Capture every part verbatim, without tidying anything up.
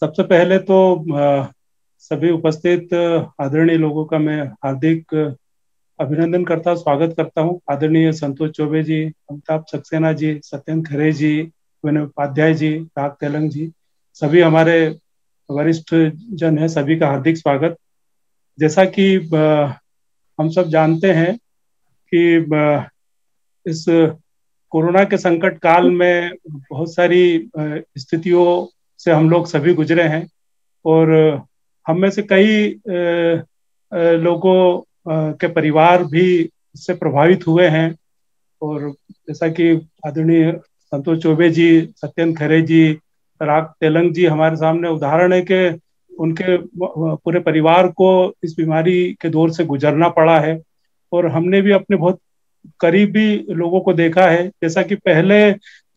सबसे पहले तो सभी उपस्थित आदरणीय लोगों का मैं हार्दिक अभिनंदन करता स्वागत करता हूँ। आदरणीय संतोष चौबे जी, अमिताभ सक्सेना जी, सत्यन खरे जी, विनय उपाध्याय जी, राग तेलंग जी, सभी हमारे वरिष्ठ जन हैं, सभी का हार्दिक स्वागत। जैसा कि हम सब जानते हैं कि इस कोरोना के संकट काल में बहुत सारी स्थितियों से हम लोग सभी गुजरे हैं और हम में से कई लोगों के परिवार भी इससे प्रभावित हुए हैं। और जैसा कि आदरणीय संतोष चौबे जी, सत्यन खरे जी, राग तेलंग जी हमारे सामने उदाहरण है कि उनके पूरे परिवार को इस बीमारी के दौर से गुजरना पड़ा है और हमने भी अपने बहुत करीबी लोगों को देखा है। जैसा कि पहले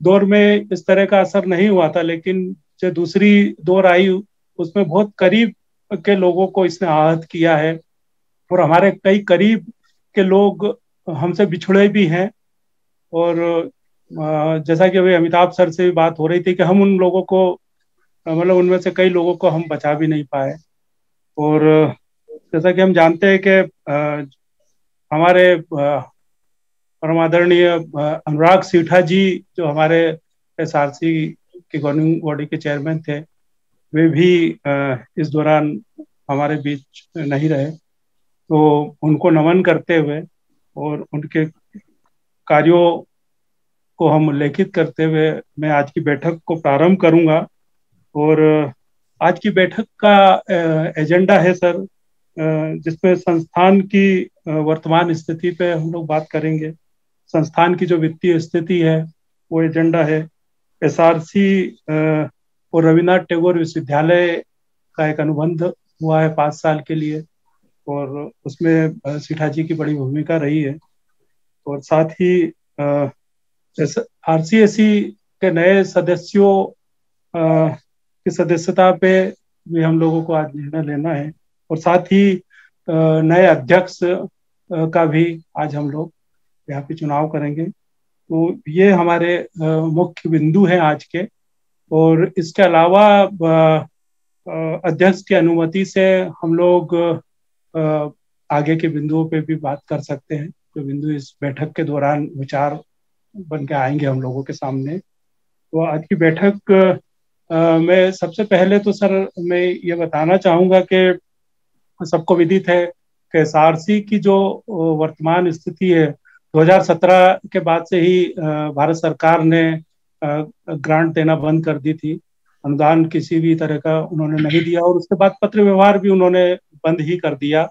दौर में इस तरह का असर नहीं हुआ था, लेकिन जो दूसरी दौर आई उसमें बहुत करीब के लोगों को इसने आहत किया है और हमारे कई करीब के लोग हमसे बिछड़े भी हैं। और जैसा कि अभी अमिताभ सर से बात हो रही थी कि हम उन लोगों को मतलब उनमें से कई लोगों को हम बचा भी नहीं पाए। और जैसा कि हम जानते हैं कि हमारे परम आदरणीय अनुराग सेठी जी जो हमारे एसआरसी के गवर्निंग बॉडी के चेयरमैन थे, वे भी इस दौरान हमारे बीच नहीं रहे, तो उनको नमन करते हुए और उनके कार्यों को हम उल्लेखित करते हुए मैं आज की बैठक को प्रारंभ करूंगा। और आज की बैठक का एजेंडा है सर, जिसमें संस्थान की वर्तमान स्थिति पे हम लोग बात करेंगे, संस्थान की जो वित्तीय स्थिति है वो एजेंडा है, एसआरसी और रविन्द्रनाथ टैगोर विश्वविद्यालय का एक अनुबंध हुआ है पाँच साल के लिए और उसमें सेठा जी की बड़ी भूमिका रही है। और साथ ही आरसीएसी के नए सदस्यों की सदस्यता पे भी हम लोगों को आज निर्णय लेना है और साथ ही नए अध्यक्ष का भी आज हम लोग यहाँ पे चुनाव करेंगे। तो ये हमारे मुख्य बिंदु हैं आज के। और इसके अलावा अध्यक्ष की अनुमति से हम लोग आगे के बिंदुओं पे भी बात कर सकते हैं, जो बिंदु इस बैठक के दौरान विचार बन के आएंगे हम लोगों के सामने। तो आज की बैठक में सबसे पहले तो सर मैं ये बताना चाहूँगा कि सबको विदित है कि एसआरसी की जो वर्तमान स्थिति है, दो हज़ार सत्रह के बाद से ही भारत सरकार ने ग्रांट देना बंद कर दी थी, अनुदान किसी भी तरह का उन्होंने नहीं दिया और उसके बाद पत्र व्यवहार भी उन्होंने बंद ही कर दिया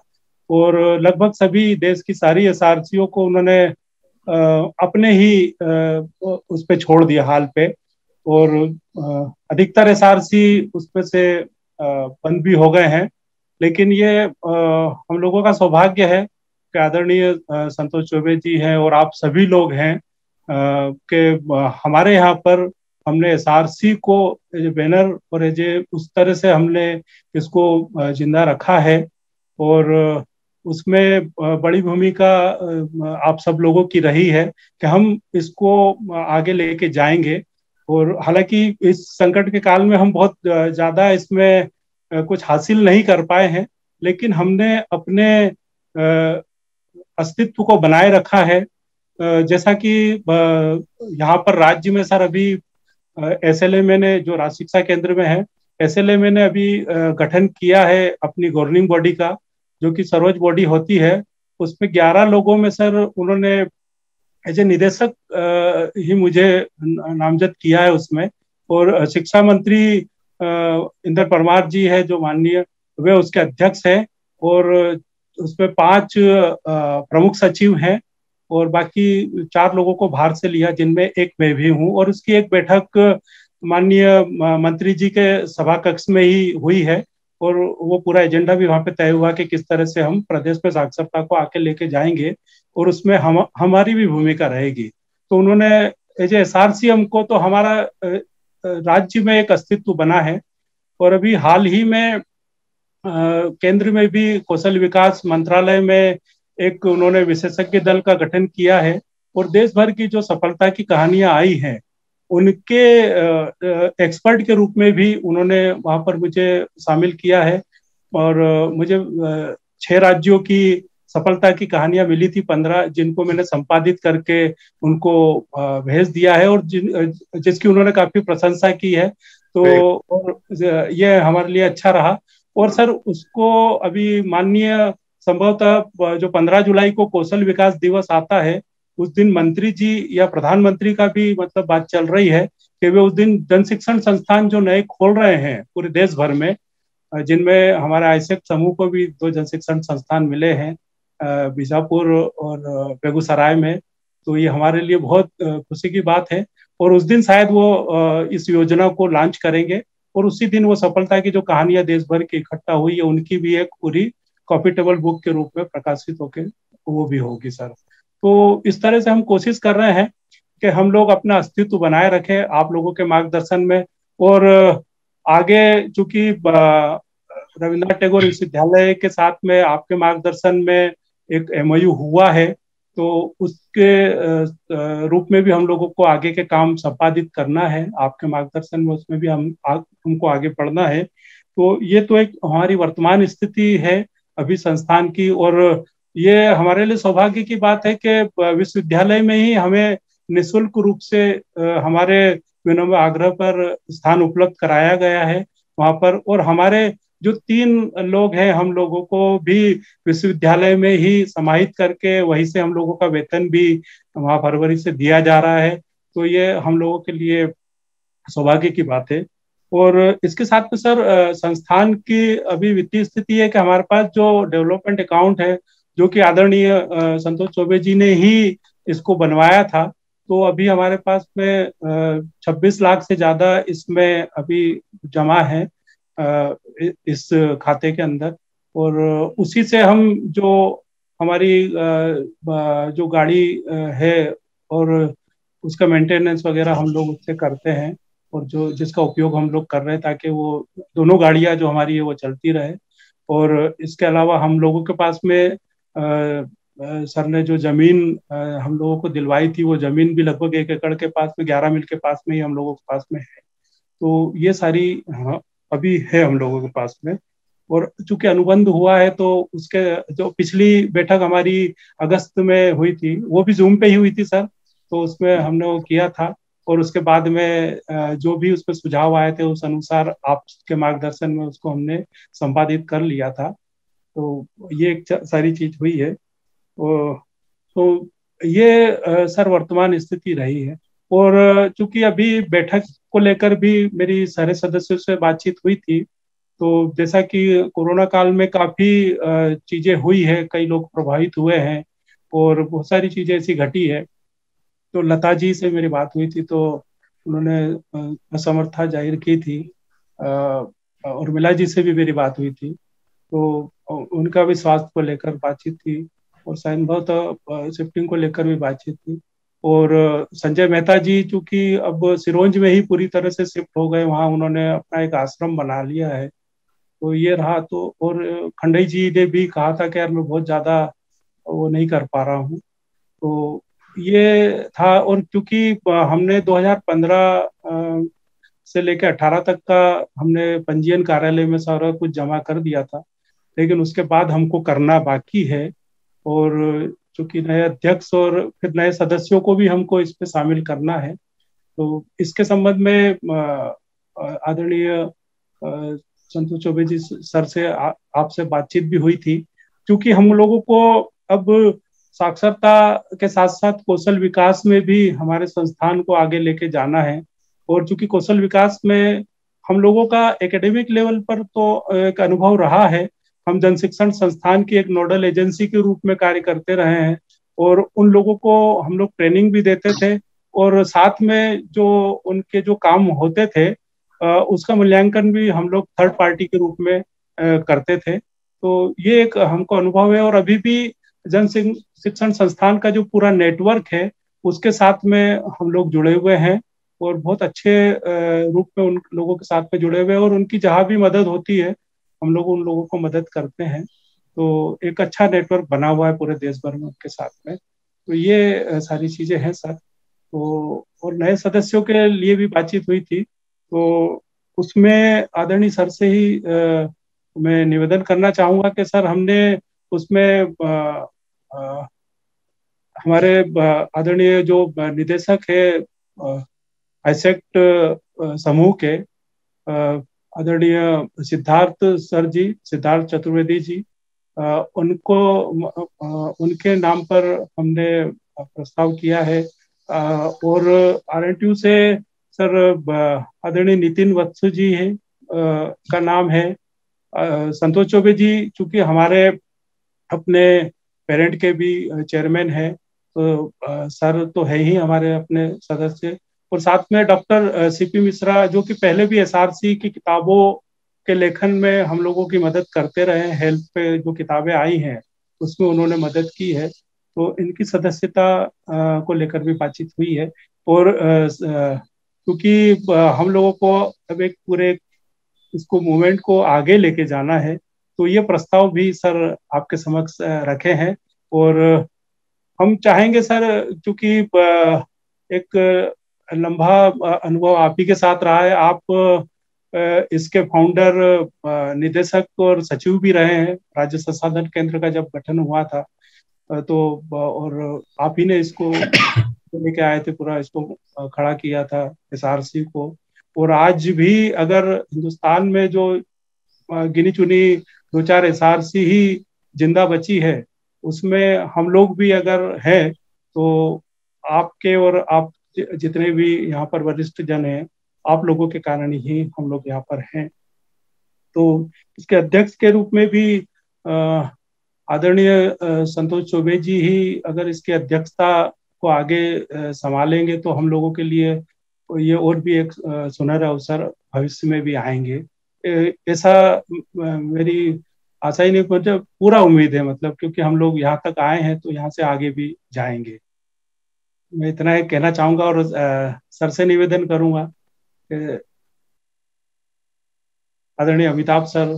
और लगभग सभी देश की सारी एसआरसीओ को उन्होंने अपने ही उस पर छोड़ दिया हाल पे और अधिकतर एसआरसी उसमें से बंद भी हो गए हैं। लेकिन ये हम लोगों का सौभाग्य है कि आदरणीय संतोष चौबे जी हैं और आप सभी लोग हैं कि हमारे यहाँ पर हमने एसआरसी को बैनर और ये उस तरह से हमने इसको जिंदा रखा है और उसमें बड़ी भूमिका आप सब लोगों की रही है कि हम इसको आगे लेके जाएंगे। और हालांकि इस संकट के काल में हम बहुत ज़्यादा इसमें कुछ हासिल नहीं कर पाए हैं, लेकिन हमने अपने अस्तित्व को बनाए रखा है। जैसा कि यहाँ पर राज्य में सर अभी एसएलएमए ने जो राज्य शिक्षा केंद्र में है, एसएलएमए ने अभी गठन किया है अपनी गवर्निंग बॉडी का, जो कि सर्वोच्च बॉडी होती है। उसमें ग्यारह लोगों में सर उन्होंने एज ए निदेशक ही मुझे नामजद किया है उसमें। और शिक्षा मंत्री इंदर परमार जी है जो माननीय, वे उसके अध्यक्ष हैं और उसमें पांच प्रमुख सचिव हैं और बाकी चार लोगों को बाहर से लिया, जिनमें एक मैं भी हूं। और उसकी एक बैठक माननीय मंत्री जी के सभा कक्ष में ही हुई है और वो पूरा एजेंडा भी वहां पे तय हुआ कि किस तरह से हम प्रदेश में साक्षरता को आके लेके जाएंगे और उसमें हम हमारी भी भूमिका रहेगी। तो उन्होंने एज एस आर सी एम को, तो हमारा राज्य में एक अस्तित्व बना है। और अभी हाल ही में केंद्र में भी कौशल विकास मंत्रालय में एक उन्होंने विशेषज्ञ दल का गठन किया है और देश भर की जो सफलता की कहानियां आई हैं उनके एक्सपर्ट के रूप में भी उन्होंने वहाँ पर मुझे शामिल किया है और मुझे छह राज्यों की सफलता की कहानियां मिली थी पंद्रह, जिनको मैंने संपादित करके उनको भेज दिया है और जिन जिसकी उन्होंने काफी प्रशंसा की है। तो और ये हमारे लिए अच्छा रहा। और सर उसको अभी माननीय संभवतः जो पंद्रह जुलाई को कौशल विकास दिवस आता है उस दिन मंत्री जी या प्रधानमंत्री का भी मतलब बात चल रही है कि वे उस दिन जन शिक्षण संस्थान जो नए खोल रहे हैं पूरे देश भर में, जिनमें हमारे आईसेक्ट समूह को भी दो जन शिक्षण संस्थान मिले हैं बीजापुर और बेगूसराय में, तो ये हमारे लिए बहुत खुशी की बात है। और उस दिन शायद वो इस योजना को लॉन्च करेंगे और उसी दिन वो सफलता की जो कहानियां देश भर की इकट्ठा हुई है उनकी भी एक पूरी कॉपी टेबल बुक के रूप में प्रकाशित होकर वो भी होगी सर। तो इस तरह से हम कोशिश कर रहे हैं कि हम लोग अपना अस्तित्व बनाए रखें आप लोगों के मार्गदर्शन में। और आगे चूंकि रविन्द्रनाथ टैगोर विश्वविद्यालय के साथ में आपके मार्गदर्शन में एक एमओयू हुआ है, तो उसके रूप में भी हम लोगों को आगे के काम संपादित करना है आपके मार्गदर्शन में, उसमें भी हम हमको आगे बढ़ना है। तो ये तो एक हमारी वर्तमान स्थिति है अभी संस्थान की। और ये हमारे लिए सौभाग्य की बात है कि विश्वविद्यालय में ही हमें निःशुल्क रूप से हमारे विनम्र आग्रह पर स्थान उपलब्ध कराया गया है वहाँ पर। और हमारे जो तीन लोग हैं हम लोगों को भी विश्वविद्यालय में ही समाहित करके वहीं से हम लोगों का वेतन भी वहाँ फरवरी से दिया जा रहा है, तो ये हम लोगों के लिए सौभाग्य की बात है। और इसके साथ में सर संस्थान की अभी वित्तीय स्थिति है कि हमारे पास जो डेवलपमेंट अकाउंट है जो कि आदरणीय संतोष चौबे जी ने ही इसको बनवाया था, तो अभी हमारे पास में छब्बीस लाख से ज्यादा इसमें अभी जमा है इस खाते के अंदर। और उसी से हम जो हमारी जो गाड़ी है और उसका मेंटेनेंस वगैरह हम लोग उससे करते हैं और जो जिसका उपयोग हम लोग कर रहे हैं ताकि वो दोनों गाड़ियां जो हमारी है वो चलती रहे। और इसके अलावा हम लोगों के पास में आ, सर ने जो जमीन आ, हम लोगों को दिलवाई थी वो जमीन भी लगभग एक एकड़ के पास में ग्यारह मिल के पास में ही हम लोगों के पास में है, तो ये सारी हाँ अभी है हम लोगों के पास में। और चूंकि अनुबंध हुआ है तो उसके जो पिछली बैठक हमारी अगस्त में हुई थी वो भी जूम पे ही हुई थी सर, तो उसमें हमने वो किया था। और उसके बाद में जो भी उसमें सुझाव आए थे उस अनुसार आपके मार्गदर्शन में उसको हमने संपादित कर लिया था, तो ये एक सारी चीज हुई है। तो ये सर वर्तमान स्थिति रही है। और चूंकि अभी बैठक को लेकर भी मेरी सारे सदस्यों से बातचीत हुई थी, तो जैसा कि कोरोना काल में काफी चीजें हुई है, कई लोग प्रभावित हुए हैं और बहुत सारी चीजें ऐसी घटी है, तो लता जी से मेरी बात हुई थी तो उन्होंने असमर्थता जाहिर की थी और उर्मिला जी से भी मेरी बात हुई थी तो उनका भी स्वास्थ्य को लेकर बातचीत थी और संभवतः शिफ्टिंग को लेकर भी बातचीत थी। और संजय मेहता जी चूंकि अब सिरोंज में ही पूरी तरह से शिफ्ट हो गए, वहाँ उन्होंने अपना एक आश्रम बना लिया है, तो ये रहा। तो और खंडई जी ने भी कहा था कि यार मैं बहुत ज़्यादा वो नहीं कर पा रहा हूँ, तो ये था। और क्योंकि हमने दो हज़ार पंद्रह से लेकर अठारह तक का हमने पंजीयन कार्यालय में सारा कुछ जमा कर दिया था, लेकिन उसके बाद हमको करना बाकी है। और चूंकि नए अध्यक्ष और फिर नए सदस्यों को भी हमको इस पे शामिल करना है, तो इसके संबंध में आदरणीय संतोष चौबे जी सर से आपसे बातचीत भी हुई थी। क्योंकि हम लोगों को अब साक्षरता के साथ साथ कौशल विकास में भी हमारे संस्थान को आगे लेके जाना है, और चूंकि कौशल विकास में हम लोगों का एकेडमिक लेवल पर तो एक अनुभव रहा है, हम जन शिक्षण संस्थान की एक नोडल एजेंसी के रूप में कार्य करते रहे हैं और उन लोगों को हम लोग ट्रेनिंग भी देते थे और साथ में जो उनके जो काम होते थे उसका मूल्यांकन भी हम लोग थर्ड पार्टी के रूप में करते थे, तो ये एक हमको अनुभव है। और अभी भी जन शिक्षण संस्थान का जो पूरा नेटवर्क है उसके साथ में हम लोग जुड़े हुए हैं और बहुत अच्छे रूप में उन लोगों के साथ में जुड़े हुए हैं और उनकी जहाँ भी मदद होती है हम लोग उन लोगों को मदद करते हैं, तो एक अच्छा नेटवर्क बना हुआ है पूरे देश भर में उनके साथ में। तो ये सारी चीजें हैं सर। तो और नए सदस्यों के लिए भी बातचीत हुई थी, तो उसमें आदरणीय सर से ही आ, मैं निवेदन करना चाहूँगा कि सर हमने उसमें आ, आ, हमारे आदरणीय जो निदेशक है आईसेक्ट समूह के आदरणीय सिद्धार्थ सर जी, सिद्धार्थ चतुर्वेदी जी, उनको उनके नाम पर हमने प्रस्ताव किया है। और आरएनटीयू से सर आदरणीय नितिन वत्स जी है का नाम है। संतोष चौबे जी चूंकि हमारे अपने पेरेंट के भी चेयरमैन हैं, तो सर तो है ही हमारे अपने सदस्य, और साथ में डॉक्टर सीपी मिश्रा जो कि पहले भी एसआरसी की किताबों के लेखन में हम लोगों की मदद करते रहे हैं, हेल्थ पे जो किताबें आई हैं उसमें उन्होंने मदद की है, तो इनकी सदस्यता को लेकर भी बातचीत हुई है। और क्योंकि हम लोगों को अब एक पूरे इसको मूवमेंट को आगे लेके जाना है, तो ये प्रस्ताव भी सर आपके समक्ष रखे हैं। और हम चाहेंगे सर, चूंकि एक लंबा अनुभव आप ही के साथ रहा है, आप इसके फाउंडर, निदेशक और सचिव भी रहे हैं। राज्य संसाधन केंद्र का जब गठन हुआ था तो और आप ही ने इसको लेके आए थे, पूरा इसको खड़ा किया था एसआरसी को। और आज भी अगर हिंदुस्तान में जो गिनी चुनी दो चार एसआरसी ही जिंदा बची है, उसमें हम लोग भी अगर हैं तो आपके और आप जितने भी यहाँ पर वरिष्ठ जन हैं, आप लोगों के कारण ही हम लोग यहाँ पर हैं। तो इसके अध्यक्ष के रूप में भी आदरणीय संतोष चौबे जी ही अगर इसकी अध्यक्षता को आगे संभालेंगे तो हम लोगों के लिए ये और भी एक सुनहरा अवसर भविष्य में भी आएंगे, ऐसा मेरी आशा ही नहीं, मुझे पूरा उम्मीद है, मतलब क्योंकि हम लोग यहाँ तक आए हैं तो यहाँ से आगे भी जाएंगे। मैं इतना ही कहना चाहूँगा और आ, सर से निवेदन करूँगा, आदरणीय अमिताभ सर,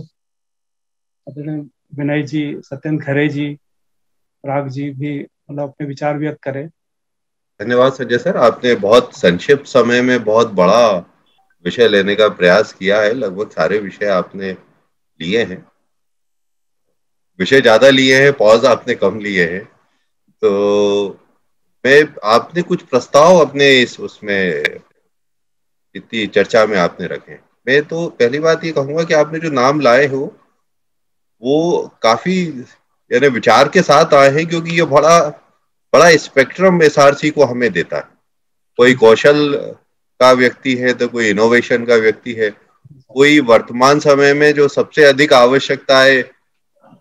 आदरणीय विनय जी, सत्यन खरे जी, राग जी भी मतलब अपने विचार व्यक्त करें। धन्यवाद संजय सर, आपने बहुत संक्षिप्त समय में बहुत बड़ा विषय लेने का प्रयास किया है, लगभग सारे विषय आपने लिए हैं, विषय ज्यादा लिए हैं, पॉज आपने कम लिए हैं। तो मैं आपने कुछ प्रस्ताव अपने इस उसमें इतनी चर्चा में आपने रखे, मैं तो पहली बात ये कहूंगा कि आपने जो नाम लाए हो वो काफी यानी विचार के साथ आए हैं, क्योंकि ये बड़ा बड़ा स्पेक्ट्रम एसआरसी को हमें देता है। कोई कौशल का व्यक्ति है तो कोई इनोवेशन का व्यक्ति है, कोई वर्तमान समय में जो सबसे अधिक आवश्यकता है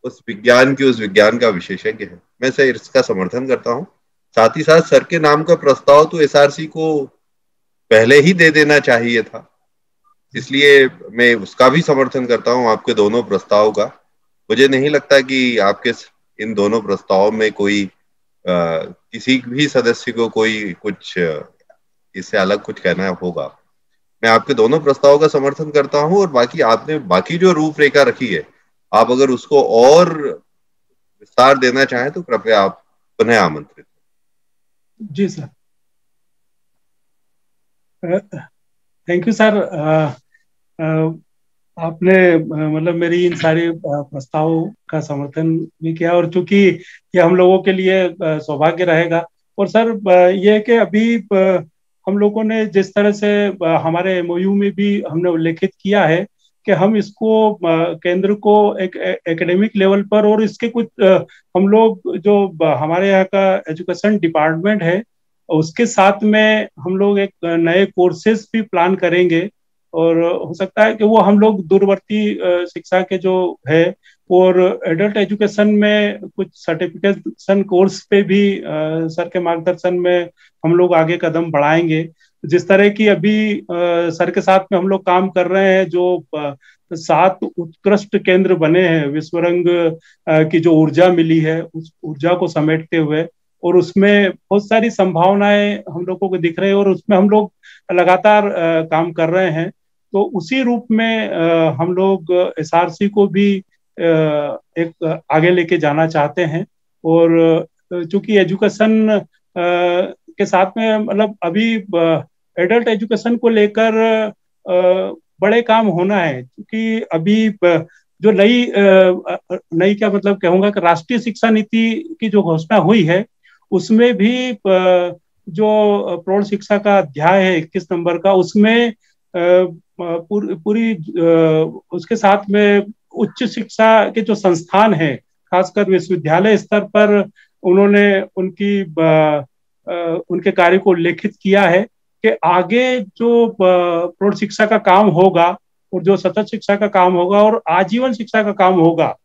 उस विज्ञान की, उस विज्ञान का विशेषज्ञ है। मैं सर इसका समर्थन करता हूं। साथ ही साथ सर के नाम का प्रस्ताव तो एसआरसी को पहले ही दे देना चाहिए था, इसलिए मैं उसका भी समर्थन करता हूं, आपके दोनों प्रस्ताव का। मुझे नहीं लगता कि आपके इन दोनों प्रस्ताव में कोई आ, किसी भी सदस्य को कोई कुछ इससे अलग कुछ कहना होगा। मैं आपके दोनों प्रस्तावों का समर्थन करता हूं, और बाकी आपने बाकी जो रूपरेखा रखी है, आप अगर उसको और विस्तार देना चाहें तो कृपया आप पुनः आमंत्रित। जी सर, थैंक यू सर। आ, आ, आपने मतलब मेरी इन सारे प्रस्तावों का समर्थन भी किया, और चूंकि ये हम लोगों के लिए सौभाग्य रहेगा। और सर ये कि अभी हम लोगों ने जिस तरह से हमारे एमओयू में भी हमने उल्लेखित किया है कि हम इसको केंद्र को एक एकेडमिक लेवल पर, और इसके कुछ हम लोग जो हमारे यहाँ का एजुकेशन डिपार्टमेंट है उसके साथ में हम लोग एक नए कोर्सेज भी प्लान करेंगे, और हो सकता है कि वो हम लोग दूरवर्ती शिक्षा के जो है और एडल्ट एजुकेशन में कुछ सर्टिफिकेशन कोर्स पे भी सर के मार्गदर्शन में हम लोग आगे कदम बढ़ाएंगे। जिस तरह की अभी सर के साथ में हम लोग काम कर रहे हैं, जो सात उत्कृष्ट केंद्र बने हैं, विश्वरंग की जो ऊर्जा मिली है उस ऊर्जा को समेटते हुए, और उसमें बहुत सारी संभावनाएं हम लोगों को दिख रही है, और उसमें हम लोग लगातार काम कर रहे हैं। तो उसी रूप में हम लोग एसआरसी को भी एक आगे लेके जाना चाहते हैं। और चूंकि एजुकेशन के साथ में मतलब अभी एडल्ट एजुकेशन को लेकर बड़े काम होना है, क्योंकि अभी जो नई नई क्या मतलब कहूँगा कि राष्ट्रीय शिक्षा नीति की जो घोषणा हुई है उसमें भी जो प्रौढ़ शिक्षा का अध्याय है इक्कीस नंबर का, उसमें पूरी पूरी उसके साथ में उच्च शिक्षा के जो संस्थान हैं खासकर विश्वविद्यालय स्तर पर उन्होंने उनकी उनके कार्य को उल्लेखित किया है कि आगे जो प्रौढ़ शिक्षा का काम होगा और जो सतत शिक्षा का काम होगा और आजीवन शिक्षा का काम होगा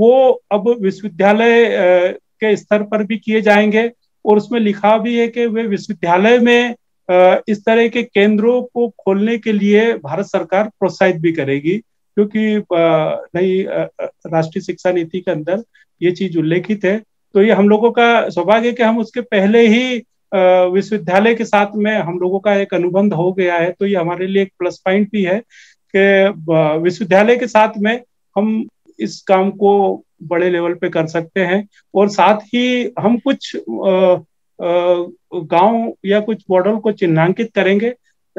वो अब विश्वविद्यालय के स्तर पर भी किए जाएंगे। और उसमें लिखा भी है कि वे विश्वविद्यालय में इस तरह के केंद्रों को खोलने के लिए भारत सरकार प्रोत्साहित भी करेगी, क्योंकि नई राष्ट्रीय शिक्षा नीति के अंदर ये चीज उल्लेखित है। तो ये हम लोगों का सौभाग्य है कि हम उसके पहले ही विश्वविद्यालय के साथ में हम लोगों का एक अनुबंध हो गया है, तो ये हमारे लिए एक प्लस पॉइंट भी है कि विश्वविद्यालय के साथ में हम इस काम को बड़े लेवल पे कर सकते हैं। और साथ ही हम कुछ गांव या कुछ मॉडल को चिन्हांकित करेंगे,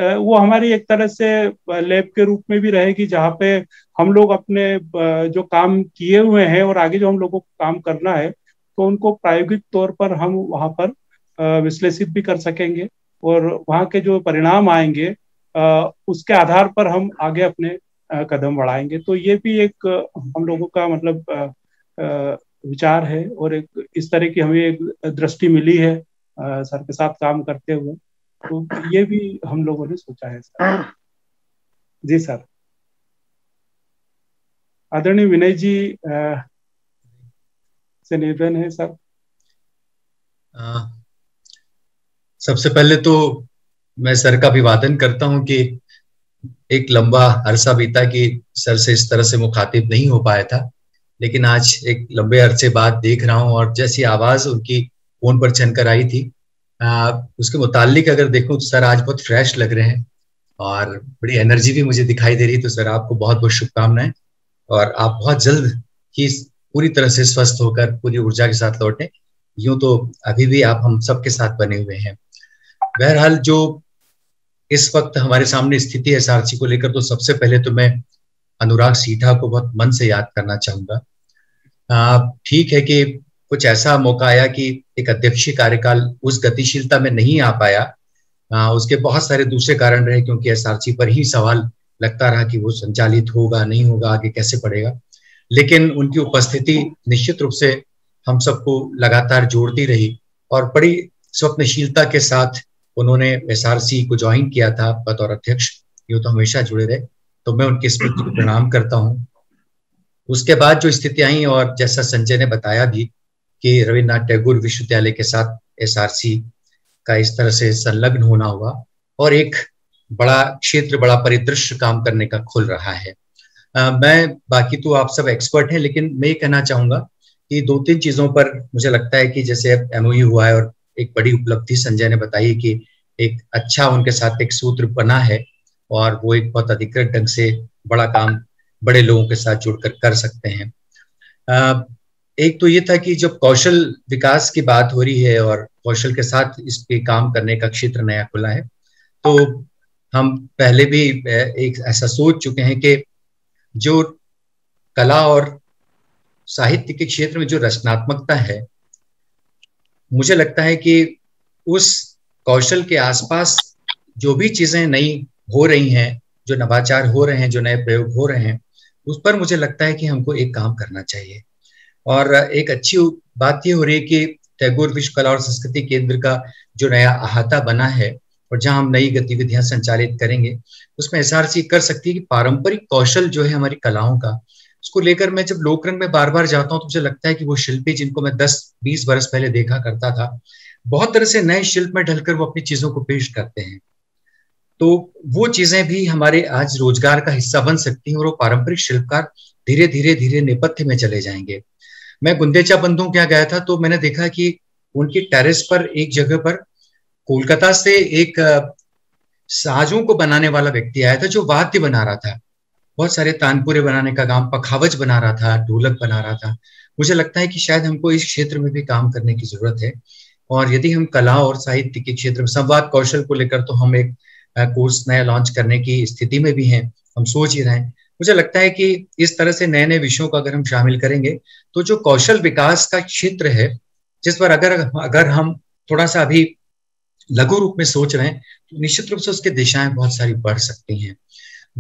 वो हमारी एक तरह से लैब के रूप में भी रहेगी जहाँ पे हम लोग अपने जो काम किए हुए हैं और आगे जो हम लोगों को काम करना है तो उनको प्रायोगिक तौर पर हम वहाँ पर विश्लेषित भी कर सकेंगे और वहाँ के जो परिणाम आएंगे उसके आधार पर हम आगे अपने कदम बढ़ाएंगे। तो ये भी एक हम लोगों का मतलब विचार है और एक इस तरह की हमें एक दृष्टि मिली है सर के साथ काम करते हुए, तो ये भी हम लोगों ने सोचा है सर। जी सर, आदरणीय विनय जी से निवेदन है सर। आ, सबसे पहले तो मैं सर का अभिवादन करता हूं कि एक लंबा अरसा बीता कि सर से इस तरह से मुखातिब नहीं हो पाया था, लेकिन आज एक लंबे अरसे बाद देख रहा हूं और जैसी आवाज उनकी फोन पर छनकर आई थी आ, उसके मुतालिक अगर देखूं तो सर आज बहुत फ्रेश लग रहे हैं और बड़ी एनर्जी भी मुझे दिखाई दे रही। तो सर आपको बहुत बहुत शुभकामनाएं और आप बहुत जल्द ही पूरी तरह से स्वस्थ होकर पूरी ऊर्जा के साथ लौटें। यूं तो अभी भी आप हम सबके साथ बने हुए हैं। बहरहाल जो इस वक्त हमारे सामने स्थिति है एसआरसी को लेकर, तो सबसे पहले तो मैं अनुराग सीठा को बहुत मन से याद करना चाहूंगा। ठीक है कि कुछ ऐसा मौका आया कि एक अध्यक्षीय कार्यकाल उस गतिशीलता में नहीं आ पाया, आ, उसके बहुत सारे दूसरे कारण रहे क्योंकि एसआरसी पर ही सवाल लगता रहा कि वो संचालित होगा नहीं होगा, आगे कैसे पढ़ेगा। लेकिन उनकी उपस्थिति निश्चित रूप से हम सबको लगातार जोड़ती रही और बड़ी स्वप्नशीलता के साथ उन्होंने एसआरसी को ज्वाइन किया था बतौर अध्यक्ष, यूँ तो हमेशा जुड़े रहे। तो मैं उनकी स्मृति को प्रणाम करता हूँ। उसके बाद जो स्थिति आई और जैसा संजय ने बताया भी कि रविन्द्रनाथ टैगोर विश्वविद्यालय के साथ एसआरसी का इस तरह से संलग्न होना हुआ और एक बड़ा क्षेत्र बड़ा परिदृश्य काम करने का खुल रहा है। आ, मैं बाकी तो आप सब एक्सपर्ट हैं, लेकिन मैं ये कहना चाहूँगा कि दो तीन चीज़ों पर मुझे लगता है कि जैसे एमओयू हुआ है और एक बड़ी उपलब्धि संजय ने बताई कि एक अच्छा उनके साथ एक सूत्र बना है और वो एक बहुत अधिकृत ढंग से बड़ा काम बड़े लोगों के साथ जुड़कर कर सकते हैं। आ, एक तो ये था कि जब कौशल विकास की बात हो रही है और कौशल के साथ इस पे काम करने का क्षेत्र नया खुला है, तो हम पहले भी एक ऐसा सोच चुके हैं कि जो कला और साहित्य के क्षेत्र में जो रचनात्मकता है, मुझे लगता है कि उस कौशल के आसपास जो भी चीजें नई हो रही हैं, जो नवाचार हो रहे हैं, जो नए प्रयोग हो रहे हैं, उस पर मुझे लगता है कि हमको एक काम करना चाहिए। और एक अच्छी बात ये हो रही है कि टैगोर विश्व कला और संस्कृति केंद्र का जो नया अहाता बना है और जहां हम नई गतिविधियां संचालित करेंगे, उसमें एसआरसी कर सकती है कि पारंपरिक कौशल जो है हमारी कलाओं का, उसको लेकर मैं जब लोकरंग में बार बार जाता हूँ तो मुझे लगता है कि वो शिल्पी जिनको मैं दस बीस वर्ष पहले देखा करता था, बहुत तरह से नए शिल्प में ढलकर वो अपनी चीजों को पेश करते हैं। तो वो चीजें भी हमारे आज रोजगार का हिस्सा बन सकती हैं और वो पारंपरिक शिल्पकार धीरे धीरे धीरे नेपथ्य में चले जाएंगे। मैं गुंदेचा बंधु क्या गया था तो मैंने देखा कि उनकी टेरेस पर एक जगह पर कोलकाता से एक साजों को बनाने वाला व्यक्ति आया था जो वाद्य बना रहा था, बहुत सारे तानपुरे बनाने का काम, पखावज बना रहा था, ढोलक बना रहा था। मुझे लगता है कि शायद हमको इस क्षेत्र में भी काम करने की जरूरत है और यदि हम कला और साहित्य के क्षेत्र में संवाद कौशल को लेकर तो हम एक कोर्स नया लॉन्च करने की स्थिति में भी हैं, हम सोच ही रहे हैं। मुझे लगता है कि इस तरह से नए नए विषयों को अगर हम शामिल करेंगे तो जो कौशल विकास का क्षेत्र है, जिस पर अगर अगर हम थोड़ा सा अभी लघु रूप में सोच रहे हैं तो निश्चित रूप से उसकी दिशाएं बहुत सारी बढ़ सकती हैं।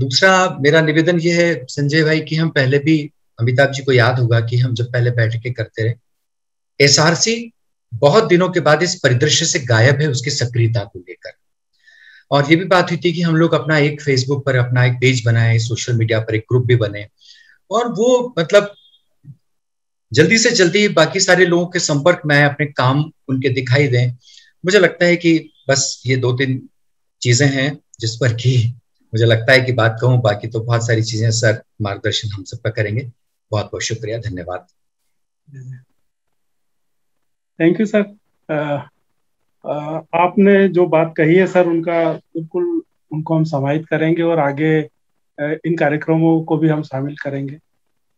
दूसरा मेरा निवेदन यह है संजय भाई कि हम पहले भी, अमिताभ जी को याद होगा कि हम जब पहले बैठ के करते रहे, एस आर सी बहुत दिनों के बाद इस परिदृश्य से गायब है उसकी सक्रियता को लेकर। और ये भी बात हुई थी कि हम लोग अपना एक फेसबुक पर अपना एक पेज बनाए, सोशल मीडिया पर एक ग्रुप भी बने, और वो मतलब जल्दी से जल्दी बाकी सारे लोगों के संपर्क में आए, अपने काम उनके दिखाई दें। मुझे लगता है कि बस ये दो तीन चीजें हैं जिस पर कि मुझे लगता है कि बात कहूँ, बाकी तो बहुत सारी चीजें सर मार्गदर्शन हम सबका करेंगे। बहुत बहुत शुक्रिया, धन्यवाद। Thank you sir. आपने जो बात कही है सर उनका बिल्कुल, उनको हम समाहित करेंगे और आगे इन कार्यक्रमों को भी हम शामिल करेंगे।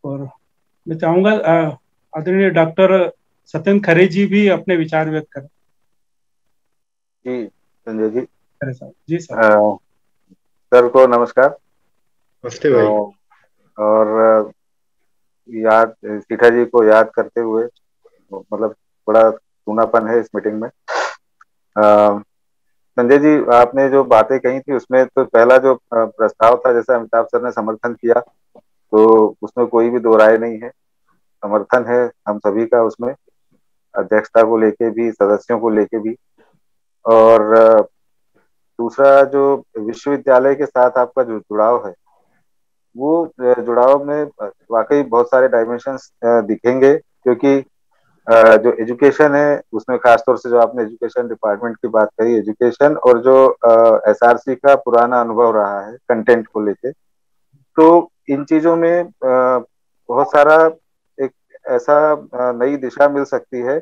और मैं चाहूँगा आदरणीय डॉक्टर सत्यन खरे जी भी अपने विचार व्यक्त करें। जी संजय जी, खरे साहब जी। सर आ, सर को नमस्कार। नमस्ते भाई। और याद सीठा जी को याद करते हुए, मतलब बड़ा सूनापन है इस मीटिंग में। संजय जी, आपने जो बातें कही थी उसमें तो पहला जो प्रस्ताव था, जैसा अमिताभ सर ने समर्थन किया, तो उसमें कोई भी दो राय नहीं है, समर्थन है हम सभी का उसमें, अध्यक्षता को लेके भी, सदस्यों को लेके भी। और दूसरा जो विश्वविद्यालय के साथ आपका जो जुड़ाव है, वो जुड़ाव में वाकई बहुत सारे डायमेंशंस दिखेंगे, क्योंकि Uh, जो एजुकेशन है उसमें खासतौर से जो आपने एजुकेशन डिपार्टमेंट की बात कही, एजुकेशन और जो एस आर सी का पुराना अनुभव रहा है कंटेंट को लेके, तो इन चीजों में uh, बहुत सारा एक ऐसा uh, नई दिशा मिल सकती है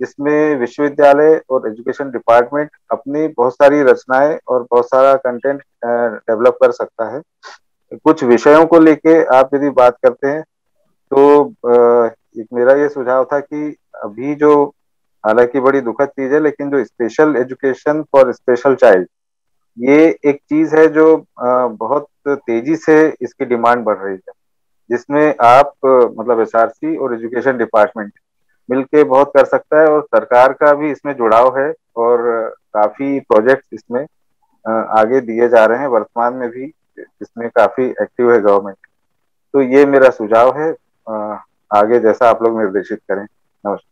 जिसमें विश्वविद्यालय और एजुकेशन डिपार्टमेंट अपनी बहुत सारी रचनाएं और बहुत सारा कंटेंट डेवलप uh, कर सकता है। कुछ विषयों को लेके आप यदि बात करते हैं तो uh, एक मेरा ये सुझाव था कि अभी जो, हालांकि बड़ी दुखद चीज है, लेकिन जो special education for special child, ये एक चीज है जो बहुत तेजी से इसकी डिमांड बढ़ रही है, जिसमें आप मतलब एसआरसी और एजुकेशन डिपार्टमेंट मिलके बहुत कर सकता है, और सरकार का भी इसमें जुड़ाव है और काफी प्रोजेक्ट्स इसमें आगे दिए जा रहे हैं, वर्तमान में भी इसमें काफी एक्टिव है गवर्नमेंट। तो ये मेरा सुझाव है, आगे जैसा आप लोग निर्देशित करें। नमस्कार।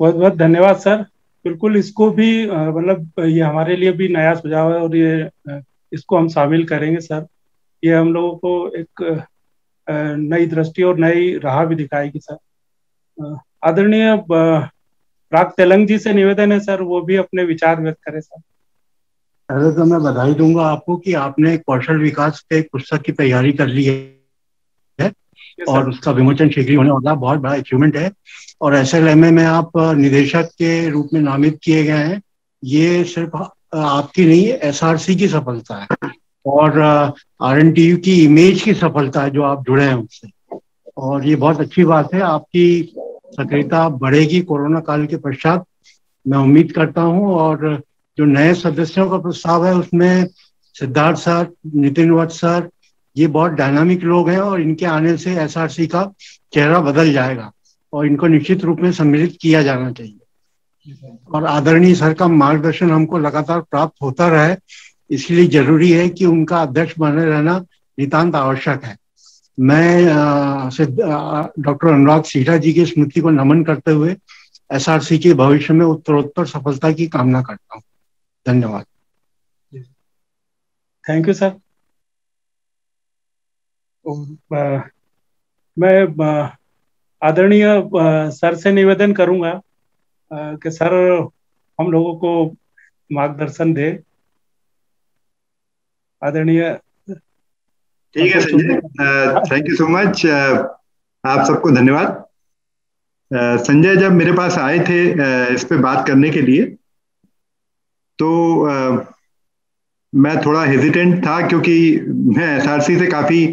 बहुत बहुत धन्यवाद सर। बिल्कुल, इसको भी मतलब ये हमारे लिए भी नया सुझाव है और ये इसको हम शामिल करेंगे सर। ये हम लोगों को एक नई दृष्टि और नई राह भी दिखाएगी सर। आदरणीय राग तेलंग जी से निवेदन है सर, वो भी अपने विचार व्यक्त करें सर। पहले तो मैं बधाई दूंगा आपको कि आपने कौशल विकास के पुस्तक की तैयारी कर ली है और उसका विमोचन शीघ्र होने वाला, बहुत बड़ा अचीवमेंट है। और एसएलएमए में आप निदेशक के रूप में नामित किए गए हैं, ये सिर्फ आपकी नहीं है, एसआरसी की सफलता है और आरएनटीयू की इमेज की सफलता है जो आप जुड़े हैं उससे, और ये बहुत अच्छी बात है। आपकी सक्रियता बढ़ेगी कोरोना काल के पश्चात, मैं उम्मीद करता हूँ। और जो नए सदस्यों का प्रस्ताव है उसमें सिद्धार्थ सर, नितिन वत्स सर, ये बहुत डायनामिक लोग हैं और इनके आने से एसआरसी का चेहरा बदल जाएगा और इनको निश्चित रूप में सम्मिलित किया जाना चाहिए। और आदरणीय सर का मार्गदर्शन हमको लगातार प्राप्त होता रहे, इसलिए जरूरी है कि उनका अध्यक्ष बने रहना नितांत आवश्यक है। मैं डॉक्टर अनुराग सीठा जी की स्मृति को नमन करते हुए एसआरसी के भविष्य में उत्तरोत्तर सफलता की कामना करता हूँ। धन्यवाद। Thank you sir. मैं आदरणीय सर से निवेदन करूंगा कि सर हम लोगों को मार्गदर्शन दे। आदरणीय, ठीक है Sanjay, thank you so much. आप सबको धन्यवाद। संजय जब मेरे पास आए थे इस पे बात करने के लिए तो मैं थोड़ा हेजिटेंट था, क्योंकि मैं एसआरसी से काफी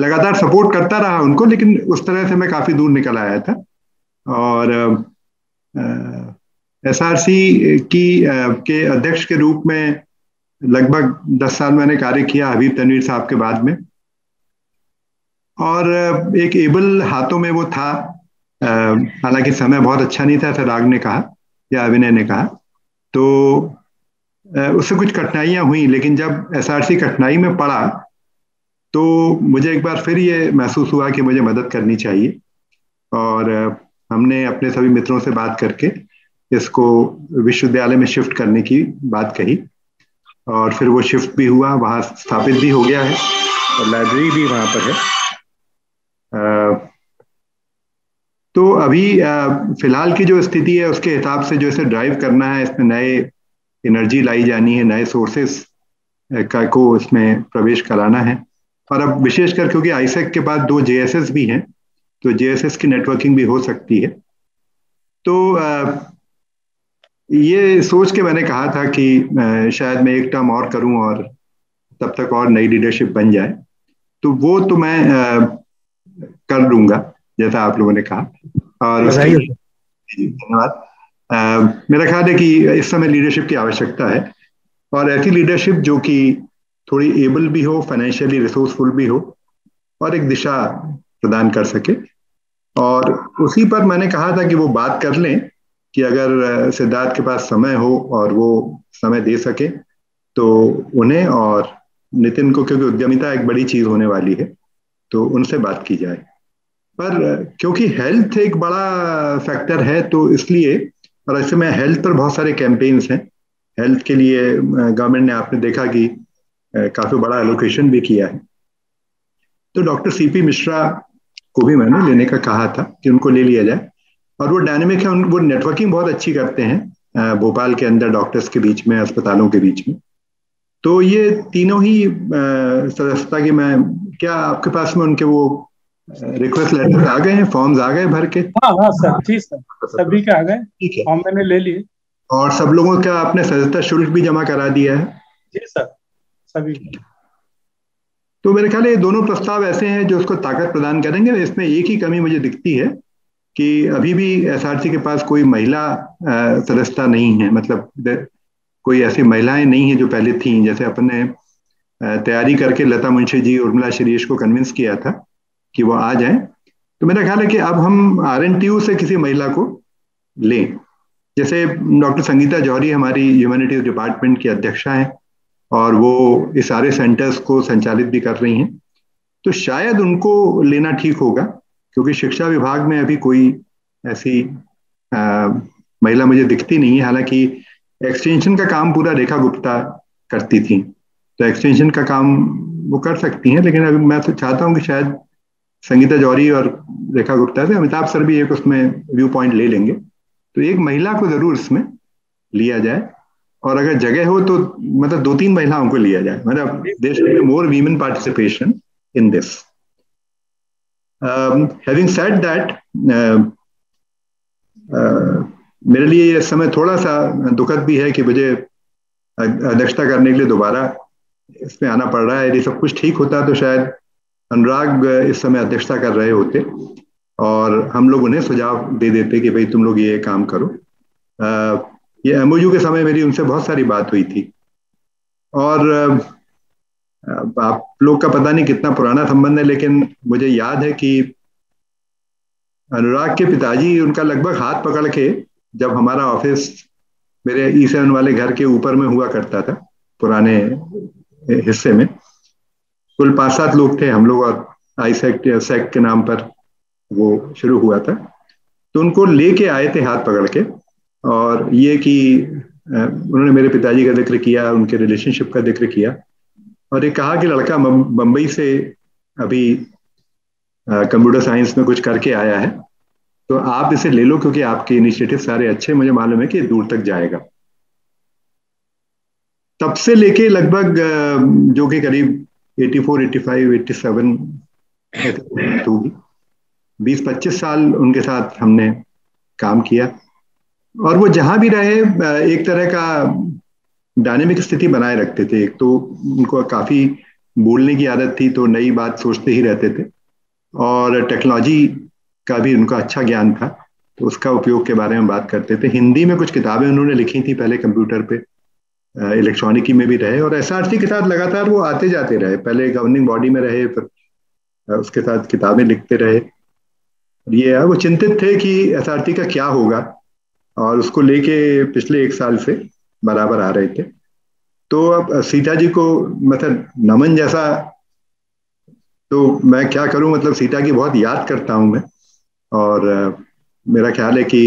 लगातार सपोर्ट करता रहा उनको, लेकिन उस तरह से मैं काफ़ी दूर निकल आया था। और एसआरसी की के अध्यक्ष के रूप में लगभग दस साल मैंने कार्य किया हबीब तनवीर साहब के बाद में, और एक एबल हाथों में वो था, हालांकि समय बहुत अच्छा नहीं था ऐसा राग ने कहा या अभिनय ने कहा, तो उससे कुछ कठिनाइयां हुई। लेकिन जब एसआरसी कठिनाई में पड़ा तो मुझे एक बार फिर ये महसूस हुआ कि मुझे मदद करनी चाहिए, और हमने अपने सभी मित्रों से बात करके इसको विश्वविद्यालय में शिफ्ट करने की बात कही, और फिर वो शिफ्ट भी हुआ, वहाँ स्थापित भी हो गया है और लाइब्रेरी भी वहाँ पर है। तो अभी फिलहाल की जो स्थिति है उसके हिसाब से जो इसे ड्राइव करना है, इसमें नए एनर्जी लाई जानी है, नए सोर्सेस का को इसमें प्रवेश कराना है। और अब विशेषकर क्योंकि आईसेक के बाद दो जेएसएस भी हैं, तो जेएसएस की नेटवर्किंग भी हो सकती है। तो ये सोच के मैंने कहा था कि शायद मैं एक टर्म और करूं और तब तक और नई लीडरशिप बन जाए, तो वो तो मैं कर लूंगा जैसा आप लोगों ने कहा। और धन्यवाद। मेरा ख्याल है कि इस समय लीडरशिप की आवश्यकता है, और ऐसी लीडरशिप जो कि थोड़ी एबल भी हो, फाइनेंशियली रिसोर्सफुल भी हो, और एक दिशा प्रदान कर सके। और उसी पर मैंने कहा था कि वो बात कर लें कि अगर सिद्धार्थ के पास समय हो और वो समय दे सके तो उन्हें, और नितिन को क्योंकि उद्यमिता एक बड़ी चीज होने वाली है तो उनसे बात की जाए। पर क्योंकि हेल्थ एक बड़ा फैक्टर है तो इसलिए, और ऐसे में हेल्थ पर बहुत सारे कैंपेन्स हैं, हेल्थ के लिए गवर्नमेंट ने आपने देखा कि काफी बड़ा एलोकेशन भी किया है। तो डॉक्टर सीपी मिश्रा को भी मैंने लेने का कहा था कि उनको ले लिया जाए, और वो डायनेमिक है, वो नेटवर्किंग बहुत अच्छी करते हैं भोपाल के अंदर डॉक्टर्स के बीच में, अस्पतालों के बीच में। तो ये तीनों ही सदस्यता के, मैं क्या आपके पास में उनके वो रिक्वेस्ट लेटर आ गए हैं, फॉर्म्स आ गए भर के? हाँ हाँ सर, ठीक सर, सभी के आ गए, ठीक है, फॉर्म मैंने ले लिए। और सब लोगों का आपने सदस्यता शुल्क भी जमा करा दिया है? जी सर, सभी। तो मेरे ख्याल ये दोनों प्रस्ताव ऐसे हैं जो उसको ताकत प्रदान करेंगे। इसमें एक ही कमी मुझे दिखती है कि अभी भी एसआरसी के पास कोई महिला सदस्यता नहीं है, मतलब कोई ऐसी महिलाएं नहीं है जो पहले थीं। जैसे अपने तैयारी करके लता मुंशी जी, उर्मिला श्रीश को कन्विंस किया था कि वो आ जाएं, तो मेरा ख्याल है कि अब हम आरएनटीयू से किसी महिला को लें। जैसे डॉक्टर संगीता जौहरी हमारी ह्यूमैनिटीज डिपार्टमेंट की अध्यक्षा हैं और वो इस सारे सेंटर्स को संचालित भी कर रही हैं, तो शायद उनको लेना ठीक होगा, क्योंकि शिक्षा विभाग में अभी कोई ऐसी आ, महिला मुझे दिखती नहीं है। हालांकि एक्सटेंशन का काम पूरा रेखा गुप्ता करती थी, तो एक्सटेंशन का काम वो कर सकती हैं, लेकिन अभी मैं तो चाहता हूं कि शायद संगीता जौहरी और रेखा गुप्ता से अमिताभ सर भी एक उसमें व्यू पॉइंट ले लेंगे, तो एक महिला को जरूर इसमें लिया जाए। और अगर जगह हो तो मतलब दो तीन महिलाओं को लिया जाए, मतलब देश में more women participation in this. Um, having said that, uh, uh, मेरे लिए इस समय थोड़ा सा दुखद भी है कि मुझे अध्यक्षता करने के लिए दोबारा इसमें आना पड़ रहा है। यदि सब कुछ ठीक होता तो शायद अनुराग इस समय अध्यक्षता कर रहे होते और हम लोग उन्हें सुझाव दे देते कि भाई तुम लोग ये काम करो। uh, ये एमओयू के समय मेरी उनसे बहुत सारी बात हुई थी, और uh, आप लोग का पता नहीं कितना पुराना संबंध है, लेकिन मुझे याद है कि अनुराग के पिताजी उनका लगभग हाथ पकड़ के, जब हमारा ऑफिस मेरे ई सेवन वाले घर के ऊपर में हुआ करता था पुराने हिस्से में, कुल पांच सात लोग थे हम लोग, और आईसेक्ट सेक्ट के नाम पर वो शुरू हुआ था, तो उनको लेके आए थे हाथ पकड़ के। और ये कि उन्होंने मेरे पिताजी का जिक्र किया, उनके रिलेशनशिप का जिक्र किया, और ये कहा कि लड़का बम्बई से अभी कंप्यूटर साइंस में कुछ करके आया है, तो आप इसे ले लो क्योंकि आपके इनिशिएटिव सारे अच्छे, मुझे मालूम है कि दूर तक जाएगा। तब से लेके लगभग जो कि करीब चौरासी, पचासी, सत्तासी होगी, बीस पच्चीस साल उनके साथ हमने काम किया, और वो जहां भी रहे एक तरह का डायनेमिक स्थिति बनाए रखते थे। एक तो उनको काफ़ी बोलने की आदत थी, तो नई बात सोचते ही रहते थे, और टेक्नोलॉजी का भी उनका अच्छा ज्ञान था, तो उसका उपयोग के बारे में बात करते थे। हिंदी में कुछ किताबें उन्होंने लिखी थी पहले कंप्यूटर पे, इलेक्ट्रॉनिकी में भी रहे और एसआरसी के साथ लगातार वो आते जाते रहे, पहले गवर्निंग बॉडी में रहे फिर उसके साथ किताबें लिखते रहे। ये वो चिंतित थे कि एसआरसी का क्या होगा और उसको लेके पिछले एक साल से बराबर आ रहे थे। तो अब सीता जी को मतलब नमन जैसा तो मैं क्या करूं, मतलब सीता की बहुत याद करता हूं मैं और मेरा ख्याल है कि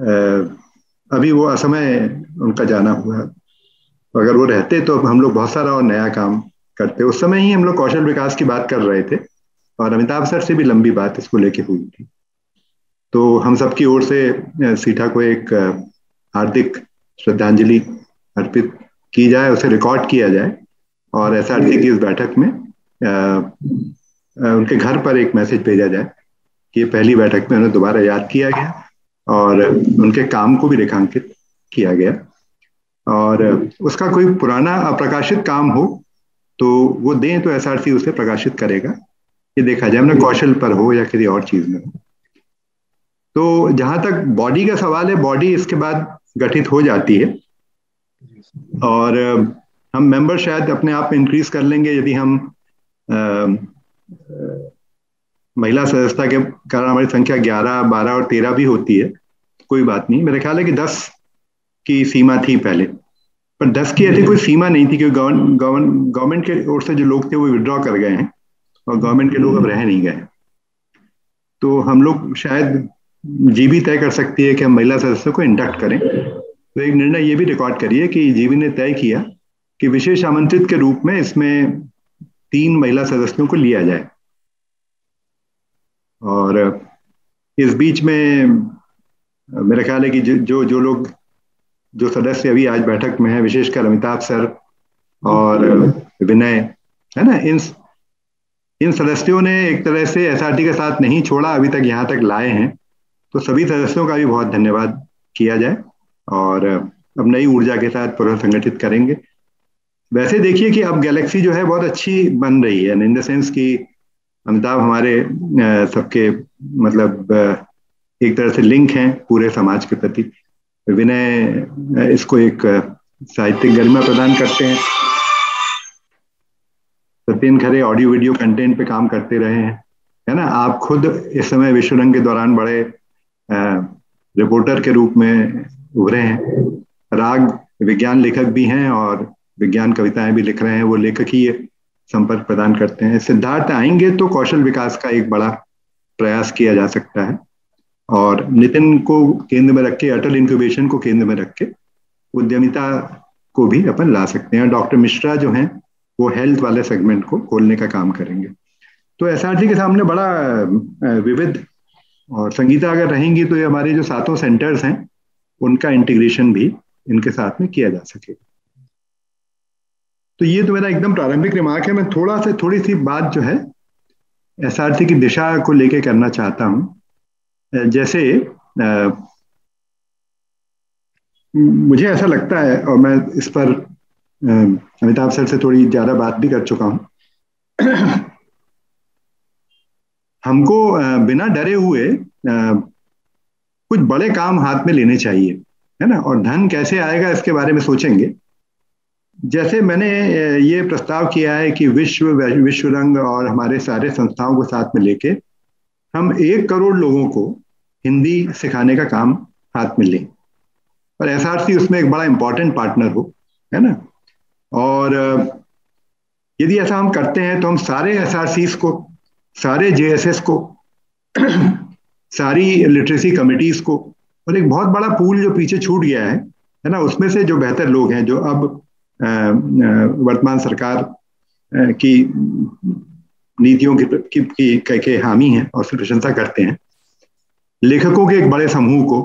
अभी वो असमय उनका जाना हुआ, अगर वो रहते तो अब हम लोग बहुत सारा और नया काम करते। उस समय ही हम लोग कौशल विकास की बात कर रहे थे और अमिताभ सर से भी लंबी बात इसको लेके हुई थी। तो हम सबकी ओर से सीता को एक हार्दिक श्रद्धांजलि अर्पित की जाए, उसे रिकॉर्ड किया जाए और एसआरसी की इस बैठक में आ, आ, उनके घर पर एक मैसेज भेजा जाए कि पहली बैठक में उन्हें दोबारा याद किया गया और उनके काम को भी रेखांकित किया गया और उसका कोई पुराना अप्रकाशित काम हो तो वो दें तो एसआरसी उसे प्रकाशित करेगा, ये देखा जाए, हमने कौशल पर हो या किसी और चीज में हो। तो जहां तक बॉडी का सवाल है, बॉडी इसके बाद गठित हो जाती है और हम मेंबर शायद अपने आप में इंक्रीज कर लेंगे यदि हम आ, आ, महिला सदस्यता के कारण हमारी संख्या ग्यारह, बारह और तेरह भी होती है, कोई बात नहीं। मेरे ख्याल है कि दस की सीमा थी पहले, पर दस की ऐसी कोई सीमा नहीं थी क्योंकि गवर्नमेंट के ओर से जो लोग थे वो विड्रॉ कर गए हैं और गवर्नमेंट के लोग अब रह नहीं गए। तो हम लोग शायद जीबी तय कर सकती है कि हम महिला सदस्यों को इंडक्ट करें। तो एक निर्णय ये भी रिकॉर्ड करिए कि जीबी ने तय किया कि विशेष आमंत्रित के रूप में इसमें तीन महिला सदस्यों को लिया जाए। और इस बीच में मेरा ख्याल है कि जो जो लोग जो सदस्य अभी आज बैठक में है, विशेषकर अमिताभ सर और विनय, है ना, इन इन सदस्यों ने एक तरह से एसआरटी के साथ नहीं छोड़ा, अभी तक यहाँ तक लाए हैं। तो सभी सदस्यों का भी बहुत धन्यवाद किया जाए और अब नई ऊर्जा के साथ पुनः संगठित करेंगे। वैसे देखिए कि अब गैलेक्सी जो है बहुत अच्छी बन रही है, इन द सेंस कि अमिताभ हमारे सबके मतलब एक तरह से लिंक हैं पूरे समाज के प्रति, विनय इसको एक साहित्यिक गरिमा प्रदान करते हैं, Satyan Khare audio video content पे काम करते रहे हैं, है ना। आप खुद इस समय विश्व रंग के दौरान बड़े रिपोर्टर के रूप में उभरे हैं, राग विज्ञान लेखक भी हैं और विज्ञान कविताएं भी लिख रहे हैं, वो लेखक ही संपर्क प्रदान करते हैं। सिद्धार्थ आएंगे तो कौशल विकास का एक बड़ा प्रयास किया जा सकता है और नितिन को केंद्र में रख के, अटल इंक्यूबेशन को केंद्र में रख के उद्यमिता को भी अपन ला सकते हैं। डॉक्टर मिश्रा जो हैं वो हेल्थ वाले सेगमेंट को खोलने का काम करेंगे। तो एसआरटी के सामने बड़ा विविध, और संगीता अगर रहेंगी तो ये हमारे जो सातों सेंटर्स हैं उनका इंटीग्रेशन भी इनके साथ में किया जा सकेगा। तो ये तो मेरा एकदम प्रारंभिक रिमार्क है। मैं थोड़ा सा थोड़ी सी बात जो है एसआरसी की दिशा को लेके करना चाहता हूँ। जैसे आ, मुझे ऐसा लगता है और मैं इस पर अमिताभ सर से थोड़ी ज्यादा बात भी कर चुका हूँ, हमको बिना डरे हुए कुछ बड़े काम हाथ में लेने चाहिए, है ना। और धन कैसे आएगा इसके बारे में सोचेंगे। जैसे मैंने ये प्रस्ताव किया है कि विश्व विश्व रंग और हमारे सारे संस्थाओं को साथ में लेके हम एक करोड़ लोगों को हिंदी सिखाने का काम हाथ में लें और एसआरसी उसमें एक बड़ा इम्पोर्टेंट पार्टनर हो, है ना। और यदि ऐसा हम करते हैं तो हम सारे एसआरसीस को, सारे जेएसएस को, सारी लिटरेसी कमिटीज को और एक बहुत बड़ा पूल जो पीछे छूट गया है, है ना, उसमें से जो बेहतर लोग हैं, जो अब वर्तमान सरकार की नीतियों की, की, की, के हामी हैं और उसकी प्रशंसा करते हैं, लेखकों के एक बड़े समूह को,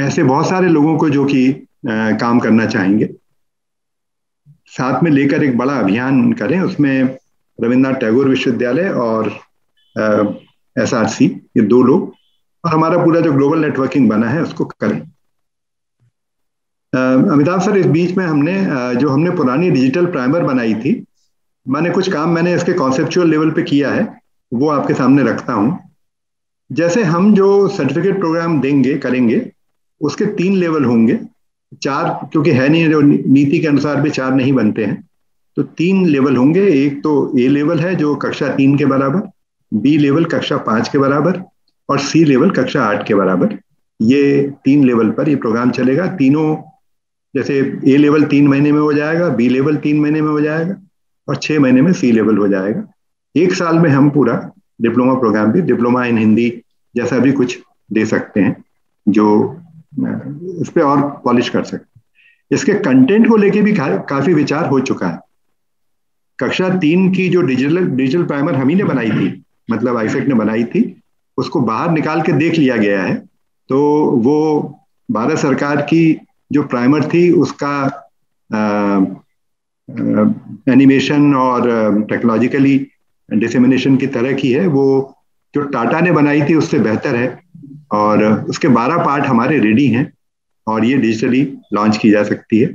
ऐसे बहुत सारे लोगों को जो कि काम करना चाहेंगे, साथ में लेकर एक बड़ा अभियान करें। उसमें रविन्द्रनाथ टैगोर विश्वविद्यालय और एसआरसी, ये दो लोग, और हमारा पूरा जो ग्लोबल नेटवर्किंग बना है उसको करें। अमिताभ सर, इस बीच में हमने uh, जो हमने पुरानी डिजिटल प्राइमर बनाई थी, मैंने कुछ काम मैंने इसके कॉन्सेप्चुअल लेवल पे किया है, वो आपके सामने रखता हूँ। जैसे हम जो सर्टिफिकेट प्रोग्राम देंगे करेंगे उसके तीन लेवल होंगे, चार क्योंकि है नहीं, जो नीति के अनुसार भी चार नहीं बनते हैं, तो तीन लेवल होंगे। एक तो ए लेवल है जो कक्षा तीन के बराबर, बी लेवल कक्षा पाँच के बराबर और सी लेवल कक्षा आठ के बराबर। ये तीन लेवल पर ये प्रोग्राम चलेगा। तीनों जैसे ए लेवल तीन महीने में हो जाएगा, बी लेवल तीन महीने में हो जाएगा और छः महीने में सी लेवल हो जाएगा। एक साल में हम पूरा डिप्लोमा प्रोग्राम भी, डिप्लोमा इन हिंदी जैसा भी कुछ दे सकते हैं जो इस पर और पॉलिश कर सकते हैं। इसके कंटेंट को लेके भी काफ़ी विचार हो चुका है। कक्षा तीन की जो डिजिटल डिजिटल प्राइमर हम ही ने बनाई थी, मतलब आईसेक्ट ने बनाई थी, उसको बाहर निकाल के देख लिया गया है। तो वो भारत सरकार की जो प्राइमर थी उसका आ, आ, एनिमेशन और टेक्नोलॉजिकली डिसेमिनेशन की तरह की है। वो जो टाटा ने बनाई थी उससे बेहतर है और उसके बारह पार्ट हमारे रेडी हैं और ये डिजिटली लॉन्च की जा सकती है।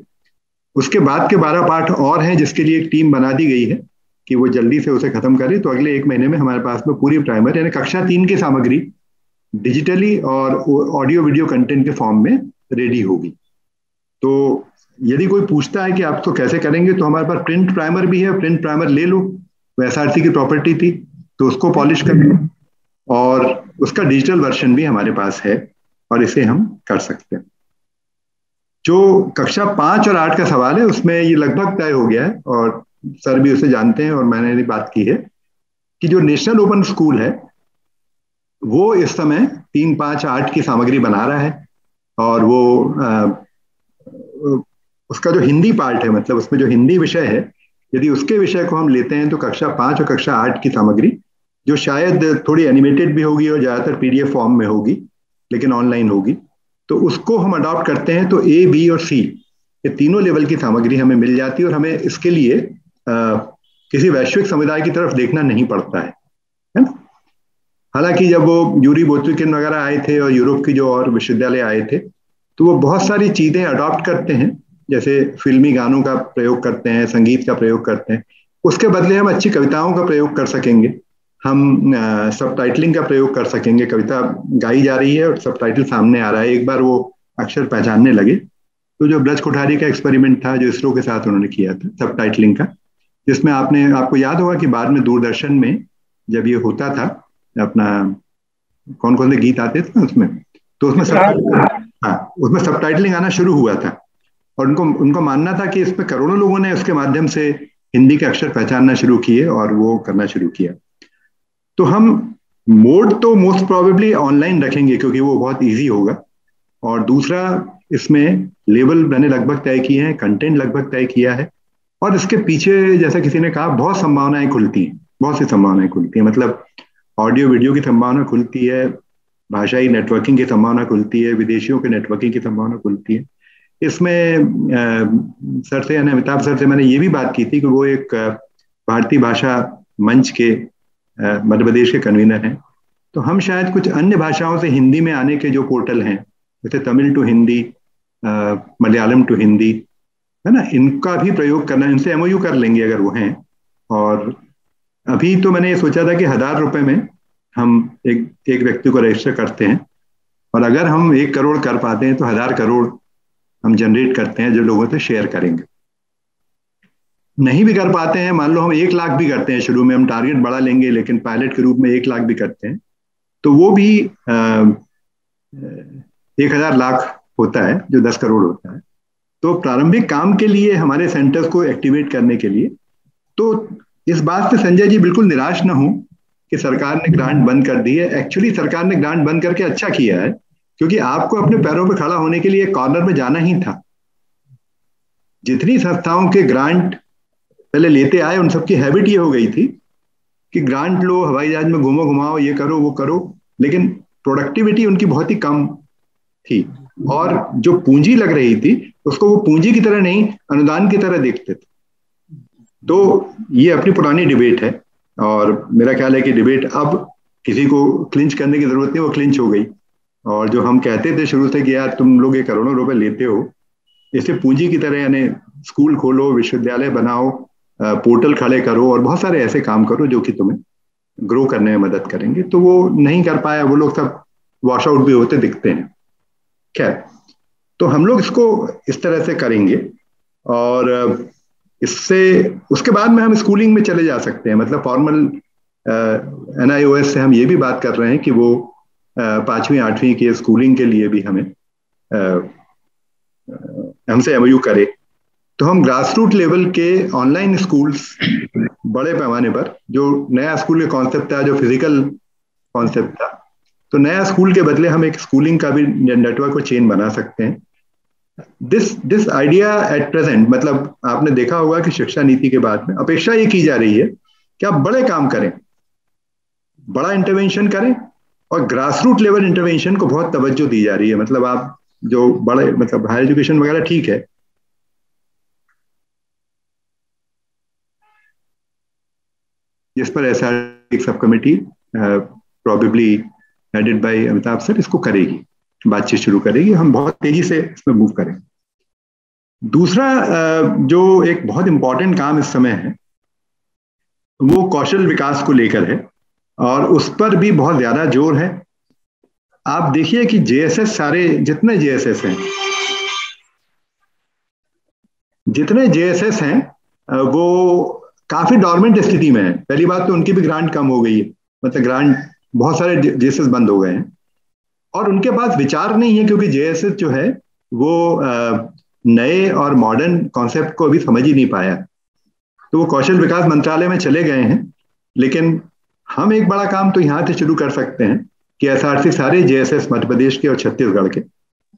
उसके बाद के बारह पार्ट और हैं जिसके लिए एक टीम बना दी गई है कि वो जल्दी से उसे खत्म करे। तो अगले एक महीने में हमारे पास में पूरी प्राइमर यानी कक्षा तीन की सामग्री डिजिटली और ऑडियो वीडियो कंटेंट के फॉर्म में रेडी होगी। तो यदि कोई पूछता है कि आप तो कैसे करेंगे, तो हमारे पास प्रिंट प्राइमर भी है। प्रिंट प्राइमर ले लो, एस आर सी की प्रॉपर्टी थी तो उसको पॉलिश कर लो और उसका डिजिटल वर्जन भी हमारे पास है और इसे हम कर सकते हैं। जो कक्षा पाँच और आठ का सवाल है उसमें ये लगभग तय हो गया है और सर भी उसे जानते हैं और मैंने भी बात की है कि जो नेशनल ओपन स्कूल है वो इस समय तीन पाँच आठ की सामग्री बना रहा है और वो आ, उसका जो हिंदी पार्ट है, मतलब उसमें जो हिंदी विषय है, यदि उसके विषय को हम लेते हैं तो कक्षा पाँच और कक्षा आठ की सामग्री जो शायद थोड़ी एनिमेटेड भी होगी और ज़्यादातर पीडीएफ फॉर्म में होगी लेकिन ऑनलाइन होगी, तो उसको हम अडॉप्ट करते हैं तो ए, बी और सी ये तीनों लेवल की सामग्री हमें मिल जाती है और हमें इसके लिए आ, किसी वैश्विक समुदाय की तरफ देखना नहीं पड़ता है, है ना। हालांकि जब वो यूरी बोत्रिकिन वगैरह आए थे और यूरोप की जो और विश्वविद्यालय आए थे तो वो बहुत सारी चीज़ें अडॉप्ट करते हैं, जैसे फिल्मी गानों का प्रयोग करते हैं, संगीत का प्रयोग करते हैं। उसके बदले हम अच्छी कविताओं का प्रयोग कर सकेंगे, हम सब टाइटलिंग का प्रयोग कर सकेंगे। कविता गाई जा रही है और सब टाइटल सामने आ रहा है। एक बार वो अक्षर पहचानने लगे तो जो ब्रज कोठारी का एक्सपेरिमेंट था जो इसरो के साथ उन्होंने किया था सब टाइटलिंग का, जिसमें आपने आपको याद होगा कि बाद में दूरदर्शन में जब ये होता था अपना कौन कौन से गीत आते थे उसमें, तो उसमें सब हाँ उसमें सब टाइटलिंग आना शुरू हुआ था और उनको उनको मानना था कि इसमें करोड़ों लोगों ने उसके माध्यम से हिंदी के अक्षर पहचानना शुरू किए और वो करना शुरू किया। तो हम मोड तो मोस्ट प्रोबेबली ऑनलाइन रखेंगे क्योंकि वो बहुत इजी होगा और दूसरा इसमें लेवल मैंने लगभग तय किए हैं, कंटेंट लगभग तय किया है और इसके पीछे जैसा किसी ने कहा बहुत संभावनाएं खुलती हैं, बहुत सी संभावनाएं खुलती हैं, मतलब ऑडियो वीडियो की संभावना खुलती है, भाषाई नेटवर्किंग की संभावना खुलती है, विदेशियों के नेटवर्किंग की संभावना खुलती है। इसमें सर से यानी अमिताभ सर से मैंने ये भी बात की थी कि वो एक भारतीय भाषा मंच के मध्य प्रदेश के कन्वीनर हैं, तो हम शायद कुछ अन्य भाषाओं से हिंदी में आने के जो पोर्टल हैं जैसे तमिल टू हिंदी, मलयालम टू हिंदी, है ना, इनका भी प्रयोग करना, इनसे एमओयू कर लेंगे अगर वो हैं। और अभी तो मैंने ये सोचा था कि हज़ार रुपये में हम एक एक व्यक्ति को रजिस्टर करते हैं और अगर हम एक करोड़ कर पाते हैं तो हज़ार करोड़ हम जनरेट करते हैं जो लोगों से शेयर करेंगे। नहीं भी कर पाते हैं, मान लो हम एक लाख भी करते हैं, शुरू में हम टारगेट बढ़ा लेंगे लेकिन पायलट के रूप में एक लाख भी करते हैं तो वो भी आ, एक हज़ार लाख होता है जो दस करोड़ होता है। तो प्रारंभिक काम के लिए हमारे सेंटर्स को एक्टिवेट करने के लिए, तो इस बात पे संजय जी बिल्कुल निराश ना हो कि सरकार ने ग्रांट बंद कर दी है। एक्चुअली सरकार ने ग्रांट बंद करके अच्छा किया है क्योंकि आपको अपने पैरों पर खड़ा होने के लिए कॉर्नर में जाना ही था। जितनी संस्थाओं के ग्रांट पहले लेते आए उन सबकी हैबिट ये हो गई थी कि ग्रांट लो, हवाई जहाज में घूमो घुमाओ, ये करो वो करो, लेकिन प्रोडक्टिविटी उनकी बहुत ही कम थी और जो पूंजी लग रही थी उसको वो पूंजी की तरह नहीं अनुदान की तरह देखते थे। तो ये अपनी पुरानी डिबेट है और मेरा ख्याल है कि डिबेट अब किसी को क्लिंच करने की जरूरत नहीं, वो क्लिंच हो गई। और जो हम कहते थे शुरू से कि यार तुम लोग ये करोड़ों रुपए लेते हो, इसे पूंजी की तरह यानी स्कूल खोलो, विश्वविद्यालय बनाओ, पोर्टल खड़े करो और बहुत सारे ऐसे काम करो जो कि तुम्हें ग्रो करने में मदद करेंगे, तो वो नहीं कर पाया, वो लोग सब वॉश आउट भी होते दिखते हैं। खैर, तो हम लोग इसको इस तरह से करेंगे और इससे उसके बाद में हम स्कूलिंग में चले जा सकते हैं। मतलब formal N I O S से हम ये भी बात कर रहे हैं कि वो पाँचवीं आठवीं के स्कूलिंग के लिए भी हमें हमसे एम यू करे। तो हम ग्रास रूट लेवल के ऑनलाइन स्कूल्स बड़े पैमाने पर, जो नया स्कूल का कॉन्सेप्ट था, जो फिजिकल कॉन्सेप्ट था, तो नया स्कूल के बदले हम एक स्कूलिंग का भी नेटवर्क को चेन बना सकते हैं। This this idea at present, मतलब आपने देखा होगा कि शिक्षा नीति के बाद में अपेक्षा ये की जा रही है कि आप बड़े काम करें, बड़ा इंटरवेंशन करें, और ग्रास रूट लेवल इंटरवेंशन को बहुत तवज्जो दी जा रही है। मतलब आप जो बड़े, मतलब हायर एजुकेशन वगैरह ठीक है, जिस पर ऐसा एक सब committee probably headed by Amitabh sir इसको करेगी, बातचीत शुरू करेगी, हम बहुत तेजी से इसमें मूव करेंगे। दूसरा uh, जो एक बहुत इंपॉर्टेंट काम इस समय है वो कौशल विकास को लेकर है, और उस पर भी बहुत ज्यादा जोर है। आप देखिए कि जेएसएस सारे जितने जेएसएस हैं जितने जेएसएस हैं वो काफी डॉर्मेंट स्थिति में है। पहली बात तो उनकी भी ग्रांट कम हो गई है, मतलब ग्रांट बहुत सारे जेएसएस बंद हो गए हैं और उनके पास विचार नहीं है, क्योंकि जेएसएस जो है वो नए और मॉडर्न कॉन्सेप्ट को अभी समझ ही नहीं पाया। तो वो कौशल विकास मंत्रालय में चले गए हैं, लेकिन हम एक बड़ा काम तो यहाँ से शुरू कर सकते हैं कि एसआरसी सारे जेएसएस मध्य प्रदेश के और छत्तीसगढ़ के,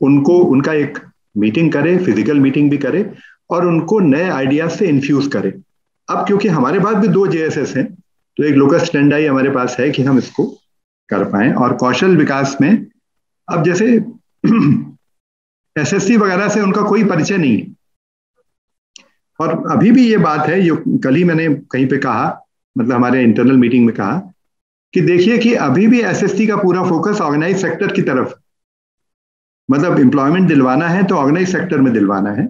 उनको उनका एक मीटिंग करे, फिजिकल मीटिंग भी करे और उनको नए आइडियाज से इन्फ्यूज करे। अब क्योंकि हमारे पास भी दो जेएसएस हैं, तो एक लोकस स्टैंडर्ड हमारे पास है कि हम इसको कर पाए। और कौशल विकास में अब जैसे एसएससी वगैरह से उनका कोई परिचय नहीं है, और अभी भी ये बात है, जो कल ही मैंने कहीं पे कहा, मतलब हमारे इंटरनल मीटिंग में कहा कि देखिए कि अभी भी एसएससी का पूरा फोकस ऑर्गेनाइज सेक्टर की तरफ, मतलब एम्प्लॉयमेंट दिलवाना है तो ऑर्गेनाइज सेक्टर में दिलवाना है,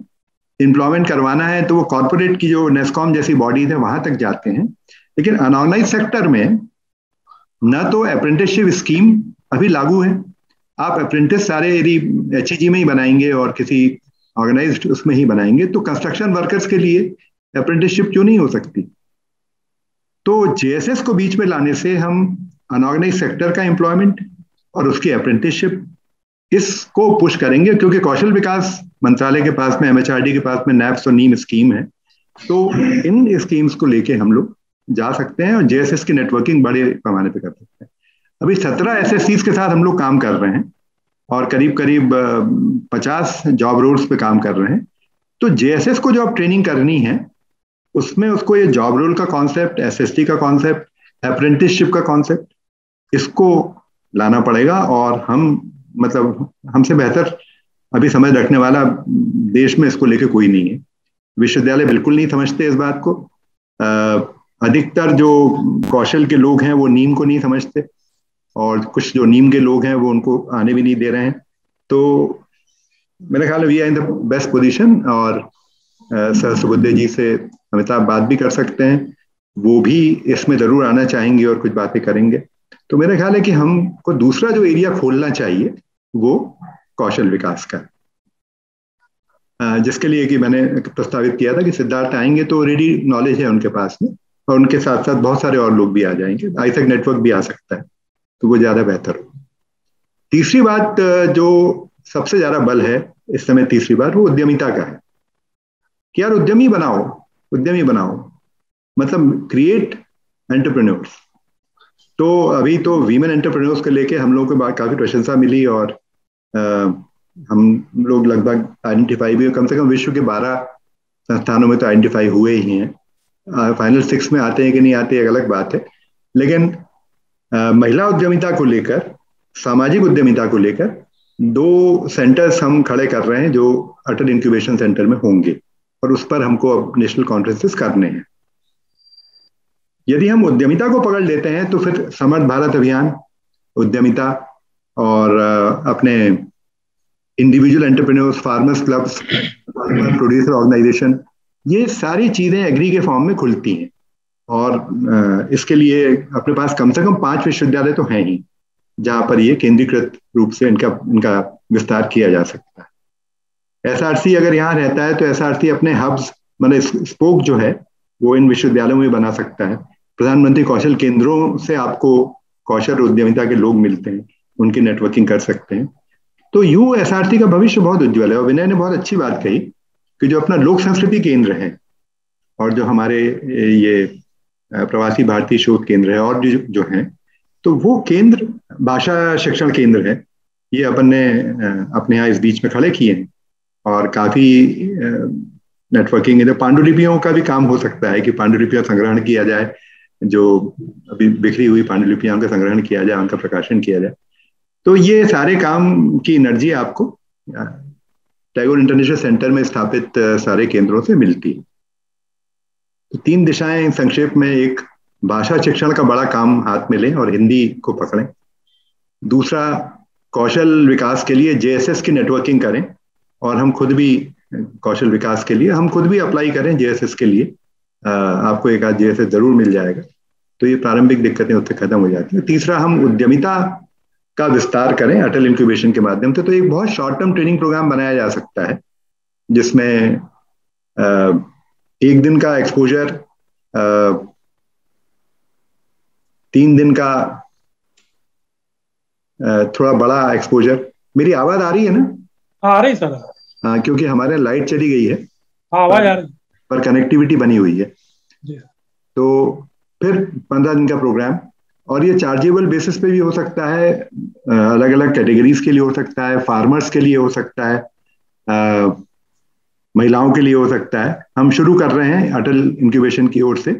एम्प्लॉयमेंट करवाना है तो वो कॉर्पोरेट की जो नेस्कॉम जैसी बॉडीज है वहां तक जाते हैं। लेकिन अनऑर्गेनाइज सेक्टर में न तो अप्रेंटिसशिप स्कीम अभी लागू है, आप अप्रेंटिस सारे यदि एच ई जी में ही बनाएंगे और किसी ऑर्गेनाइज उसमें ही बनाएंगे, तो कंस्ट्रक्शन वर्कर्स के लिए अप्रेंटिसशिप क्यों नहीं हो सकती? तो जेएसएस को बीच में लाने से हम अनऑर्गेनाइज सेक्टर का एम्प्लॉयमेंट और उसकी अप्रेंटिसशिप, इसको पुश करेंगे, क्योंकि कौशल विकास मंत्रालय के पास में, एमएचआरडी के पास में नैप्स और नीम स्कीम है, तो इन स्कीम्स को लेके हम लोग जा सकते हैं और जेएसएस की नेटवर्किंग बड़े पैमाने पे कर सकते हैं। अभी सत्रह एसएससीज के साथ हम लोग काम कर रहे हैं और करीब करीब पचास जॉब रोल्स पे काम कर रहे हैं। तो जेएसएस को जो आप ट्रेनिंग करनी है उसमें उसको ये जॉब रोल का कॉन्सेप्ट, एसएसटी का कॉन्सेप्ट, अप्रेंटिसशिप का कॉन्सेप्ट, इसको लाना पड़ेगा। और हम, मतलब हमसे बेहतर अभी समझ रखने वाला देश में इसको लेके कोई नहीं है। विश्वविद्यालय बिल्कुल नहीं समझते इस बात को, अधिकतर जो कौशल के लोग हैं वो नीम को नहीं समझते और कुछ जो नीम के लोग हैं वो उनको आने भी नहीं दे रहे हैं। तो मेरे ख्याल में we are in the best position. और सर सुबुद्धे जी से अमिताभ बात भी कर सकते हैं, वो भी इसमें जरूर आना चाहेंगे और कुछ बातें करेंगे। तो मेरा ख्याल है कि हमको दूसरा जो एरिया खोलना चाहिए वो कौशल विकास का, जिसके लिए कि मैंने प्रस्तावित किया था कि सिद्धार्थ आएंगे तो ऑलरेडी नॉलेज है उनके पास में, और उनके साथ साथ बहुत सारे और लोग भी आ जाएंगे, आईसेक्ट नेटवर्क भी आ सकता है, तो वो ज्यादा बेहतर हो। तीसरी बात जो सबसे ज्यादा बल है इस समय, तीसरी बात वो उद्यमिता का है कि यार उद्यमी बनाओ, उद्यमी बनाओ, मतलब क्रिएट एंटरप्रेन्योर्स। तो अभी तो वीमेन एंटरप्रेन्योर्स को लेके हम लोगों को काफी प्रशंसा मिली और आ, हम लोग लगभग आइडेंटिफाई भी, कम से कम विश्व के बारह संस्थानों में तो आइडेंटिफाई हुए ही हैं। फाइनल सिक्स में आते हैं कि नहीं आते एक अलग बात है, लेकिन आ, महिला उद्यमिता को लेकर, सामाजिक उद्यमिता को लेकर दो सेंटर्स हम खड़े कर रहे हैं जो अटल इंक्यूबेशन सेंटर में होंगे, और उस पर हमको अब नेशनल कॉन्फ्रेंसेस करने हैं। यदि हम उद्यमिता को पकड़ लेते हैं तो फिर समर्थ भारत अभियान, उद्यमिता और अपने individual entrepreneurs, farmers clubs, producer organisation, ये सारी चीजें एग्री के फॉर्म में खुलती हैं और इसके लिए अपने पास कम से कम पांच विश्वविद्यालय तो हैं ही जहाँ पर ये केंद्रीकृत रूप से इनका इनका विस्तार किया जा सकता है। एसआरसी अगर यहाँ रहता है तो एसआरसी अपने हब्स मतलब स्पोक जो है वो इन विश्वविद्यालयों में बना सकता है। प्रधानमंत्री कौशल केंद्रों से आपको कौशल उद्यमिता के लोग मिलते हैं, उनकी नेटवर्किंग कर सकते हैं। तो यूं एसआरसी का भविष्य बहुत उज्जवल है। और विनय ने बहुत अच्छी बात कही कि जो अपना लोक संस्कृति केंद्र है और जो हमारे ये प्रवासी भारतीय शोध केंद्र है और जो जो हैं, तो वो केंद्र भाषा शिक्षण केंद्र है, ये अपन ने अपने यहाँ इस बीच में खड़े किए हैं और काफ़ी नेटवर्किंग है। तो पांडुलिपियों का भी काम हो सकता है कि पांडुलिपियाँ संग्रहण किया जाए, जो अभी बिखरी हुई पांडुलिपियाँ उनका संग्रहण किया जाए, उनका प्रकाशन किया जाए। तो ये सारे काम की एनर्जी आपको टैगोर इंटरनेशनल सेंटर में स्थापित सारे केंद्रों से मिलती है। तो तीन दिशाएं संक्षेप में, एक भाषा शिक्षण का बड़ा काम हाथ में लें और हिंदी को पकड़ें, दूसरा कौशल विकास के लिए जेएसएस की नेटवर्किंग करें और हम खुद भी कौशल विकास के लिए हम खुद भी अप्लाई करें जेएसएस के लिए, आपको एक आध जेएसएस जरूर मिल जाएगा, तो ये प्रारंभिक दिक्कतें उससे खत्म हो जाती हैं। तीसरा, हम उद्यमिता का विस्तार करें अटल इंक्यूबेशन के माध्यम से। तो एक बहुत शॉर्ट टर्म ट्रेनिंग प्रोग्राम बनाया जा सकता है जिसमें एक दिन का एक्सपोजर, तीन दिन का थोड़ा बड़ा एक्सपोजर। मेरी आवाज आ रही है ना? आ रही सर। हाँ, क्योंकि हमारे लाइट चली गई है। हाँ, आवाज आ रही है पर कनेक्टिविटी बनी हुई है जी। तो फिर पंद्रह दिन का प्रोग्राम, और ये चार्जेबल बेसिस पे भी हो सकता है, अलग अलग कैटेगरीज के लिए हो सकता है, फार्मर्स के लिए हो सकता है, आ, महिलाओं के लिए हो सकता है। हम शुरू कर रहे हैं अटल इंक्यूबेशन की ओर से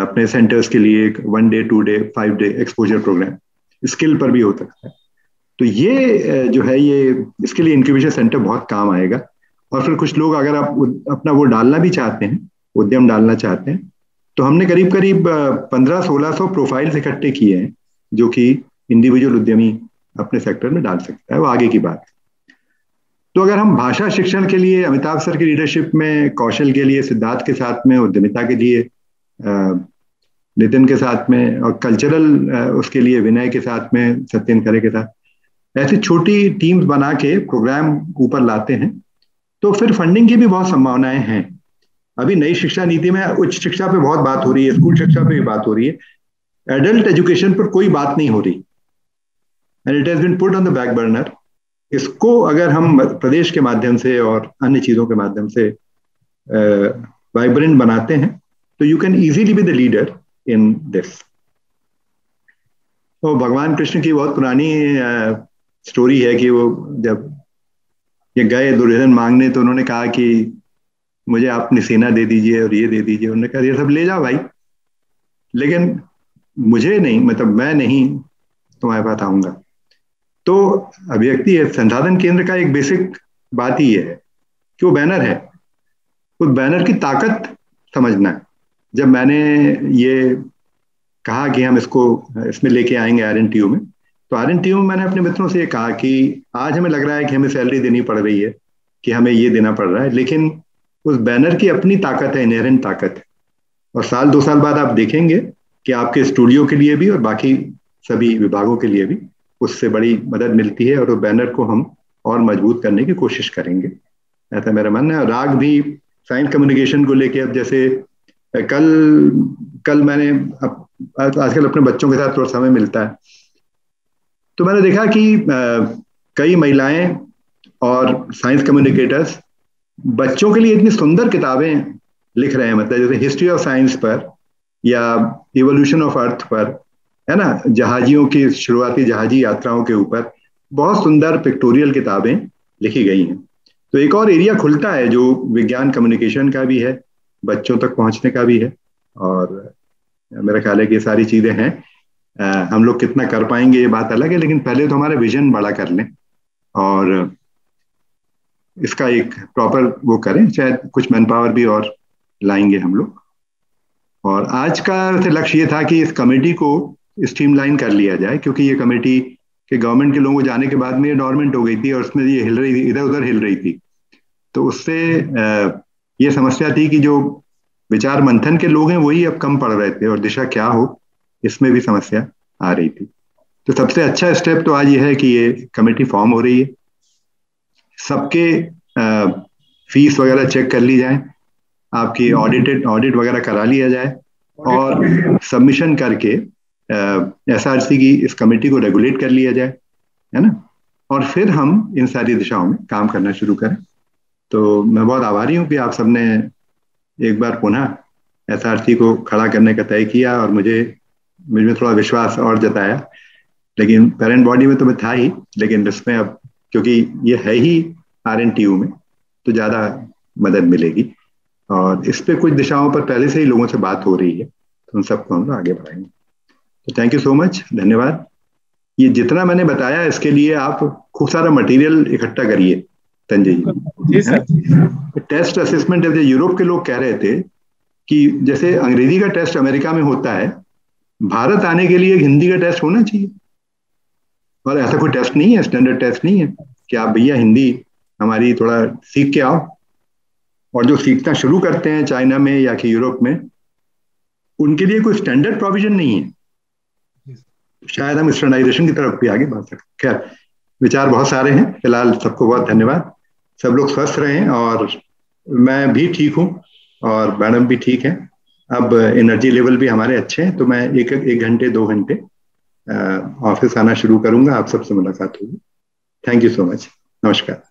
अपने सेंटर्स के लिए एक one day two day five day exposure programme, skill पर भी हो सकता है। तो ये जो है ये इसके लिए इंक्यूबेशन सेंटर बहुत काम आएगा। और फिर कुछ लोग अगर आप अपना वो डालना भी चाहते हैं, उद्यम डालना चाहते हैं, तो हमने करीब करीब पंद्रह सोलह सौ प्रोफाइल्स इकट्ठे किए हैं जो कि इंडिविजुअल उद्यमी अपने सेक्टर में डाल सकता है, वो आगे की बात। तो अगर हम भाषा शिक्षण के लिए अमिताभ सर की लीडरशिप में, कौशल के लिए सिद्धार्थ के साथ में, उद्यमिता के लिए नितिन के साथ में, और कल्चरल उसके लिए विनय के साथ में, सत्यन खरे के साथ, ऐसी छोटी टीम्स बना के प्रोग्राम ऊपर लाते हैं तो फिर फंडिंग की भी बहुत संभावनाएं हैं। अभी नई शिक्षा नीति में उच्च शिक्षा पे बहुत बात हो रही है, स्कूल शिक्षा पे भी बात हो रही है, एडल्ट एजुकेशन पर कोई बात नहीं हो रही, and it has been put on the back burner. इसको अगर हम प्रदेश के माध्यम से और अन्य चीजों के माध्यम से वाइब्रेंट बनाते हैं तो you can easily be the leader in this. तो भगवान कृष्ण की बहुत पुरानी स्टोरी है कि वो जब ये गए दुर्योधन मांगने तो उन्होंने कहा कि मुझे आपने सेना दे दीजिए और ये दे दीजिए। उन्होंने कहा ये सब ले जाओ भाई, लेकिन मुझे नहीं, मतलब मैं नहीं तुम्हारे पास आऊंगा। तो अभिव्यक्ति संसाधन केंद्र का एक बेसिक बात ही है कि वो बैनर है, उस बैनर की ताकत समझना है। जब मैंने ये कहा कि हम इसको इसमें लेके आएंगे आर एन टी यू में, तो आर एन टी यू में मैंने अपने मित्रों से ये कहा कि आज हमें लग रहा है कि हमें सैलरी देनी पड़ रही है, कि हमें ये देना पड़ रहा है, लेकिन उस बैनर की अपनी ताकत है, इनहेरेंट ताकत है। और साल दो साल बाद आप देखेंगे कि आपके स्टूडियो के लिए भी और बाकी सभी विभागों के लिए भी उससे बड़ी मदद मिलती है, और वो बैनर को हम और मजबूत करने की कोशिश करेंगे, ऐसा मेरा मानना है। राग भी साइंस कम्युनिकेशन को लेके, अब जैसे कल कल मैंने अब आजकल अपने बच्चों के साथ थोड़ा समय मिलता है तो मैंने देखा कि आ, कई महिलाएं और साइंस कम्युनिकेटर्स बच्चों के लिए इतनी सुंदर किताबें लिख रहे हैं, मतलब जैसे हिस्ट्री ऑफ साइंस पर या इवोल्यूशन ऑफ अर्थ पर, है ना, जहाजियों की शुरुआती जहाजी यात्राओं के ऊपर बहुत सुंदर पिक्टोरियल किताबें लिखी गई हैं। तो एक और एरिया खुलता है जो विज्ञान कम्युनिकेशन का भी है, बच्चों तक पहुंचने का भी है, और मेरा ख्याल है कि ये सारी चीज़ें हैं। हम लोग कितना कर पाएंगे ये बात अलग है, लेकिन पहले तो हमारा विजन बड़ा कर लें और इसका एक प्रॉपर वो करें, शायद कुछ मैन पावर भी और लाएंगे हम लोग। और आज का लक्ष्य ये था कि इस कमेटी को स्ट्रीमलाइन कर लिया जाए, क्योंकि ये कमेटी के गवर्नमेंट के लोगों को जाने के बाद में ये डॉर्मेंट हो गई थी और उसमें ये हिल रही थी, इधर उधर हिल रही थी। तो उससे ये समस्या थी कि जो विचार मंथन के लोग हैं वही अब कम पढ़ रहे थे और दिशा क्या हो इसमें भी समस्या आ रही थी। तो सबसे अच्छा स्टेप तो आज ये है कि ये कमेटी फॉर्म हो रही है, सबके फीस वगैरह चेक कर ली जाए, आपकी ऑडिटेड ऑडिट वगैरह करा लिया जाए और सबमिशन करके एसआरसी की इस कमेटी को रेगुलेट कर लिया जाए, है ना, और फिर हम इन सारी दिशाओं में काम करना शुरू करें। तो मैं बहुत आभारी हूँ कि आप सबने एक बार पुनः एसआरसी को खड़ा करने का तय किया और मुझे मुझ में थोड़ा विश्वास और जताया। लेकिन पेरेंट बॉडी में तो मैं था ही, लेकिन इसमें अब क्योंकि ये है ही आरएनटीयू में तो ज़्यादा मदद मिलेगी और इस पे कुछ दिशाओं पर पहले से ही लोगों से बात हो रही है तो उन सबको हम आगे बढ़ाएंगे। तो थैंक यू सो मच, धन्यवाद। ये जितना मैंने बताया इसके लिए आप खूब सारा मटेरियल इकट्ठा करिए Sanjay ji. Sir test assessment जैसे यूरोप के लोग कह रहे थे कि जैसे अंग्रेजी का टेस्ट अमेरिका में होता है, भारत आने के लिए हिंदी का टेस्ट होना चाहिए। और ऐसा कोई टेस्ट नहीं है, स्टैंडर्ड टेस्ट नहीं है कि आप भैया हिंदी हमारी थोड़ा सीख के आओ। और जो सीखना शुरू करते हैं चाइना में या कि यूरोप में, उनके लिए कोई स्टैंडर्ड प्रोविजन नहीं है। शायद हम स्टैंडर्डाइजेशन की तरफ भी आगे बढ़ सकते। खैर विचार बहुत सारे हैं। फिलहाल सबको बहुत धन्यवाद। सब लोग स्वस्थ रहें और मैं भी ठीक हूँ और मैडम भी ठीक है। अब एनर्जी लेवल भी हमारे अच्छे हैं तो मैं एक एक घंटे दो घंटे ऑफिस आना शुरू करूँगा। आप सबसे मुलाकात होगी। थैंक यू सो मच, नमस्कार।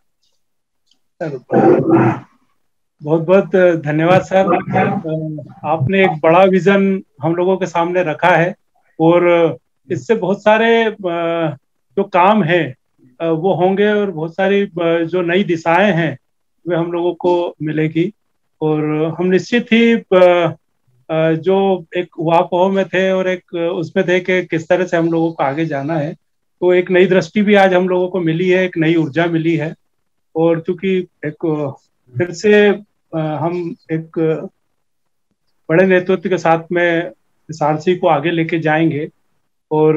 बहुत बहुत धन्यवाद सर, आपने एक बड़ा विजन हम लोगों के सामने रखा है और इससे बहुत सारे जो काम है वो होंगे और बहुत सारी जो नई दिशाएं हैं वे हम लोगों को मिलेगी। और हम निश्चित ही जो एक वापो में थे और एक उसमें थे कि किस तरह से हम लोगों को आगे जाना है, तो एक नई दृष्टि भी आज हम लोगों को मिली है, एक नई ऊर्जा मिली है। और चूंकि एक फिर से हम एक बड़े नेतृत्व के साथ में इस आरसी को आगे लेके जाएंगे। और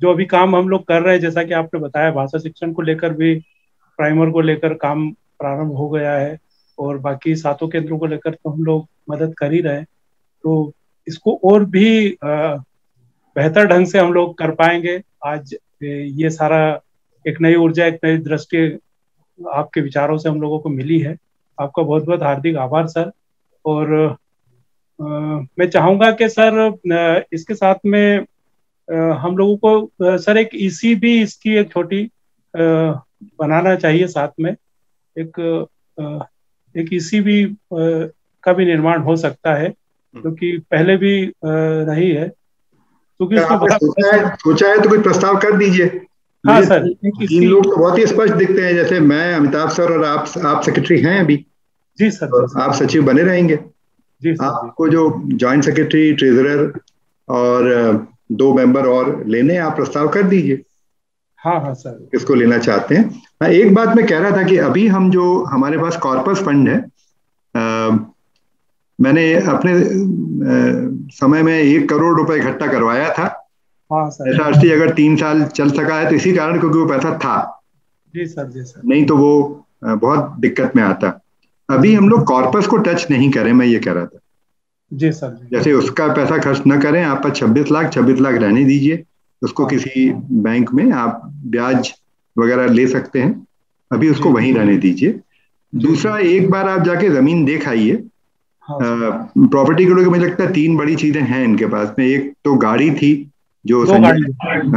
जो अभी काम हम लोग कर रहे हैं, जैसा कि आपने बताया, भाषा शिक्षण को लेकर भी प्राइमर को लेकर काम प्रारंभ हो गया है और बाकी सातों केंद्रों को लेकर तो हम लोग मदद कर ही रहे हैं। तो इसको और भी आ, बेहतर ढंग से हम लोग कर पाएंगे। आज ये सारा एक नई ऊर्जा, एक नई दृष्टि आपके विचारों से हम लोगों को मिली है। आपका बहुत बहुत हार्दिक आभार सर। और आ, मैं चाहूँगा कि सर इसके साथ में हम लोगों को सर एक ईसी भी इसकी एक छोटी बनाना चाहिए, साथ में एक एक ईसी भी का भी निर्माण हो सकता है क्योंकि तो पहले भी रही है। क्योंकि सोचा है तो कोई प्रस्ताव कर दीजिए। हाँ सर, तीन लोग तो बहुत ही स्पष्ट दिखते हैं, जैसे मैं, अमिताभ सर और आप आप सेक्रेटरी हैं अभी। जी सर, तो आप सचिव बने रहेंगे। जी सर, आपको जो ज्वाइंट सेक्रेटरी, ट्रेजरर और दो मेंबर और लेने, आप प्रस्ताव कर दीजिए। हाँ हाँ सर, किसको लेना चाहते हैं। मैं एक बात मैं कह रहा था कि अभी हम जो हमारे पास कॉर्पस फंड है, आ, मैंने अपने आ, समय में एक करोड़ रुपए इकट्ठा करवाया था। हाँ सर, एसआरसी अगर तीन साल चल सका है तो इसी कारण, क्योंकि वो पैसा था। जी सर, जी सर, नहीं तो वो बहुत दिक्कत में आता। अभी हम लोग कॉर्पस को टच नहीं करें, मैं ये कह रहा था। जी सर, जैसे उसका पैसा खर्च न करें। आप पर छब्बीस लाख छब्बीस लाख रहने दीजिए, उसको किसी बैंक में आप ब्याज वगैरह ले सकते हैं, अभी उसको वहीं रहने दीजिए। दूसरा, एक बार आप जाके जमीन देख आइए। प्रॉपर्टी के लोग, मुझे लगता है तीन बड़ी चीजें हैं इनके पास में। एक तो गाड़ी थी जो संजय,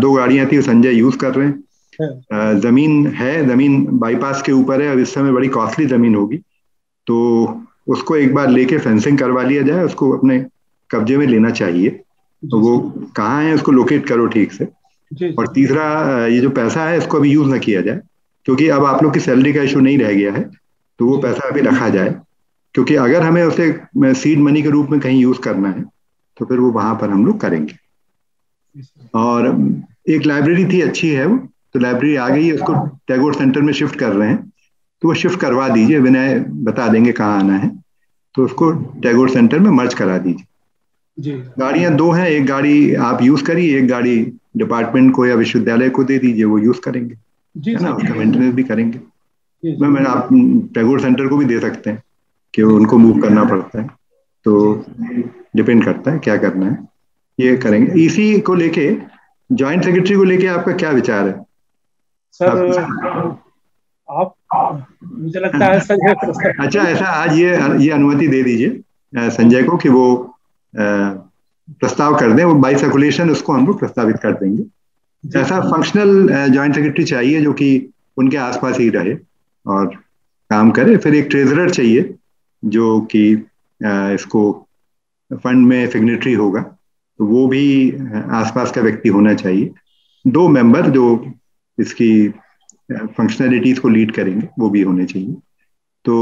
दो गाड़ियां थी संजय यूज कर रहे हैं। जमीन है, जमीन बाईपास के ऊपर है, अब इस समय बड़ी कॉस्टली जमीन होगी, तो उसको एक बार लेके फेंसिंग करवा लिया जाए, उसको अपने कब्जे में लेना चाहिए। तो वो कहाँ है उसको लोकेट करो ठीक से। और तीसरा, ये जो पैसा है इसको अभी यूज ना किया जाए, क्योंकि अब आप लोग की सैलरी का इशू नहीं रह गया है, तो वो पैसा अभी रखा जाए, क्योंकि अगर हमें उसे सीड मनी के रूप में कहीं यूज करना है तो फिर वो वहां पर हम लोग करेंगे। और एक लाइब्रेरी थी, अच्छी है वो, तो लाइब्रेरी आ गई है, उसको टैगोर सेंटर में शिफ्ट कर रहे हैं, तो वो शिफ्ट करवा दीजिए। विनय बता देंगे कहाँ आना है, तो उसको टैगोर सेंटर में मर्ज करा दीजिए। गाड़ियाँ दो हैं, एक गाड़ी आप यूज करिए, एक गाड़ी डिपार्टमेंट को या विश्वविद्यालय को दे दीजिए, वो यूज करेंगे, है ना, उसका मेंटेनेंस भी करेंगे। मैम आप टैगोर सेंटर को भी दे सकते हैं कि उनको मूव करना पड़ता है, तो डिपेंड करता है क्या करना है, ये करेंगे। इसी को लेके, जॉइंट सेक्रेटरी को लेके आपका क्या विचार है सर? आप, आप मुझे लगता है संजय सर, अच्छा ऐसा आज ये ये अनुमति दे दीजिए संजय को कि वो प्रस्ताव कर दें, वो बाई सर्कुलेशन उसको हम लोग प्रस्तावित कर देंगे। ऐसा फंक्शनल जॉइंट सेक्रेटरी चाहिए जो कि उनके आसपास ही रहे और काम करे। फिर एक ट्रेजरर चाहिए जो कि इसको फंड में सिग्नेटरी होगा, तो वो भी आसपास का व्यक्ति होना चाहिए। दो मेंबर जो इसकी फंक्शनैलिटीज को लीड करेंगे वो भी होने चाहिए। तो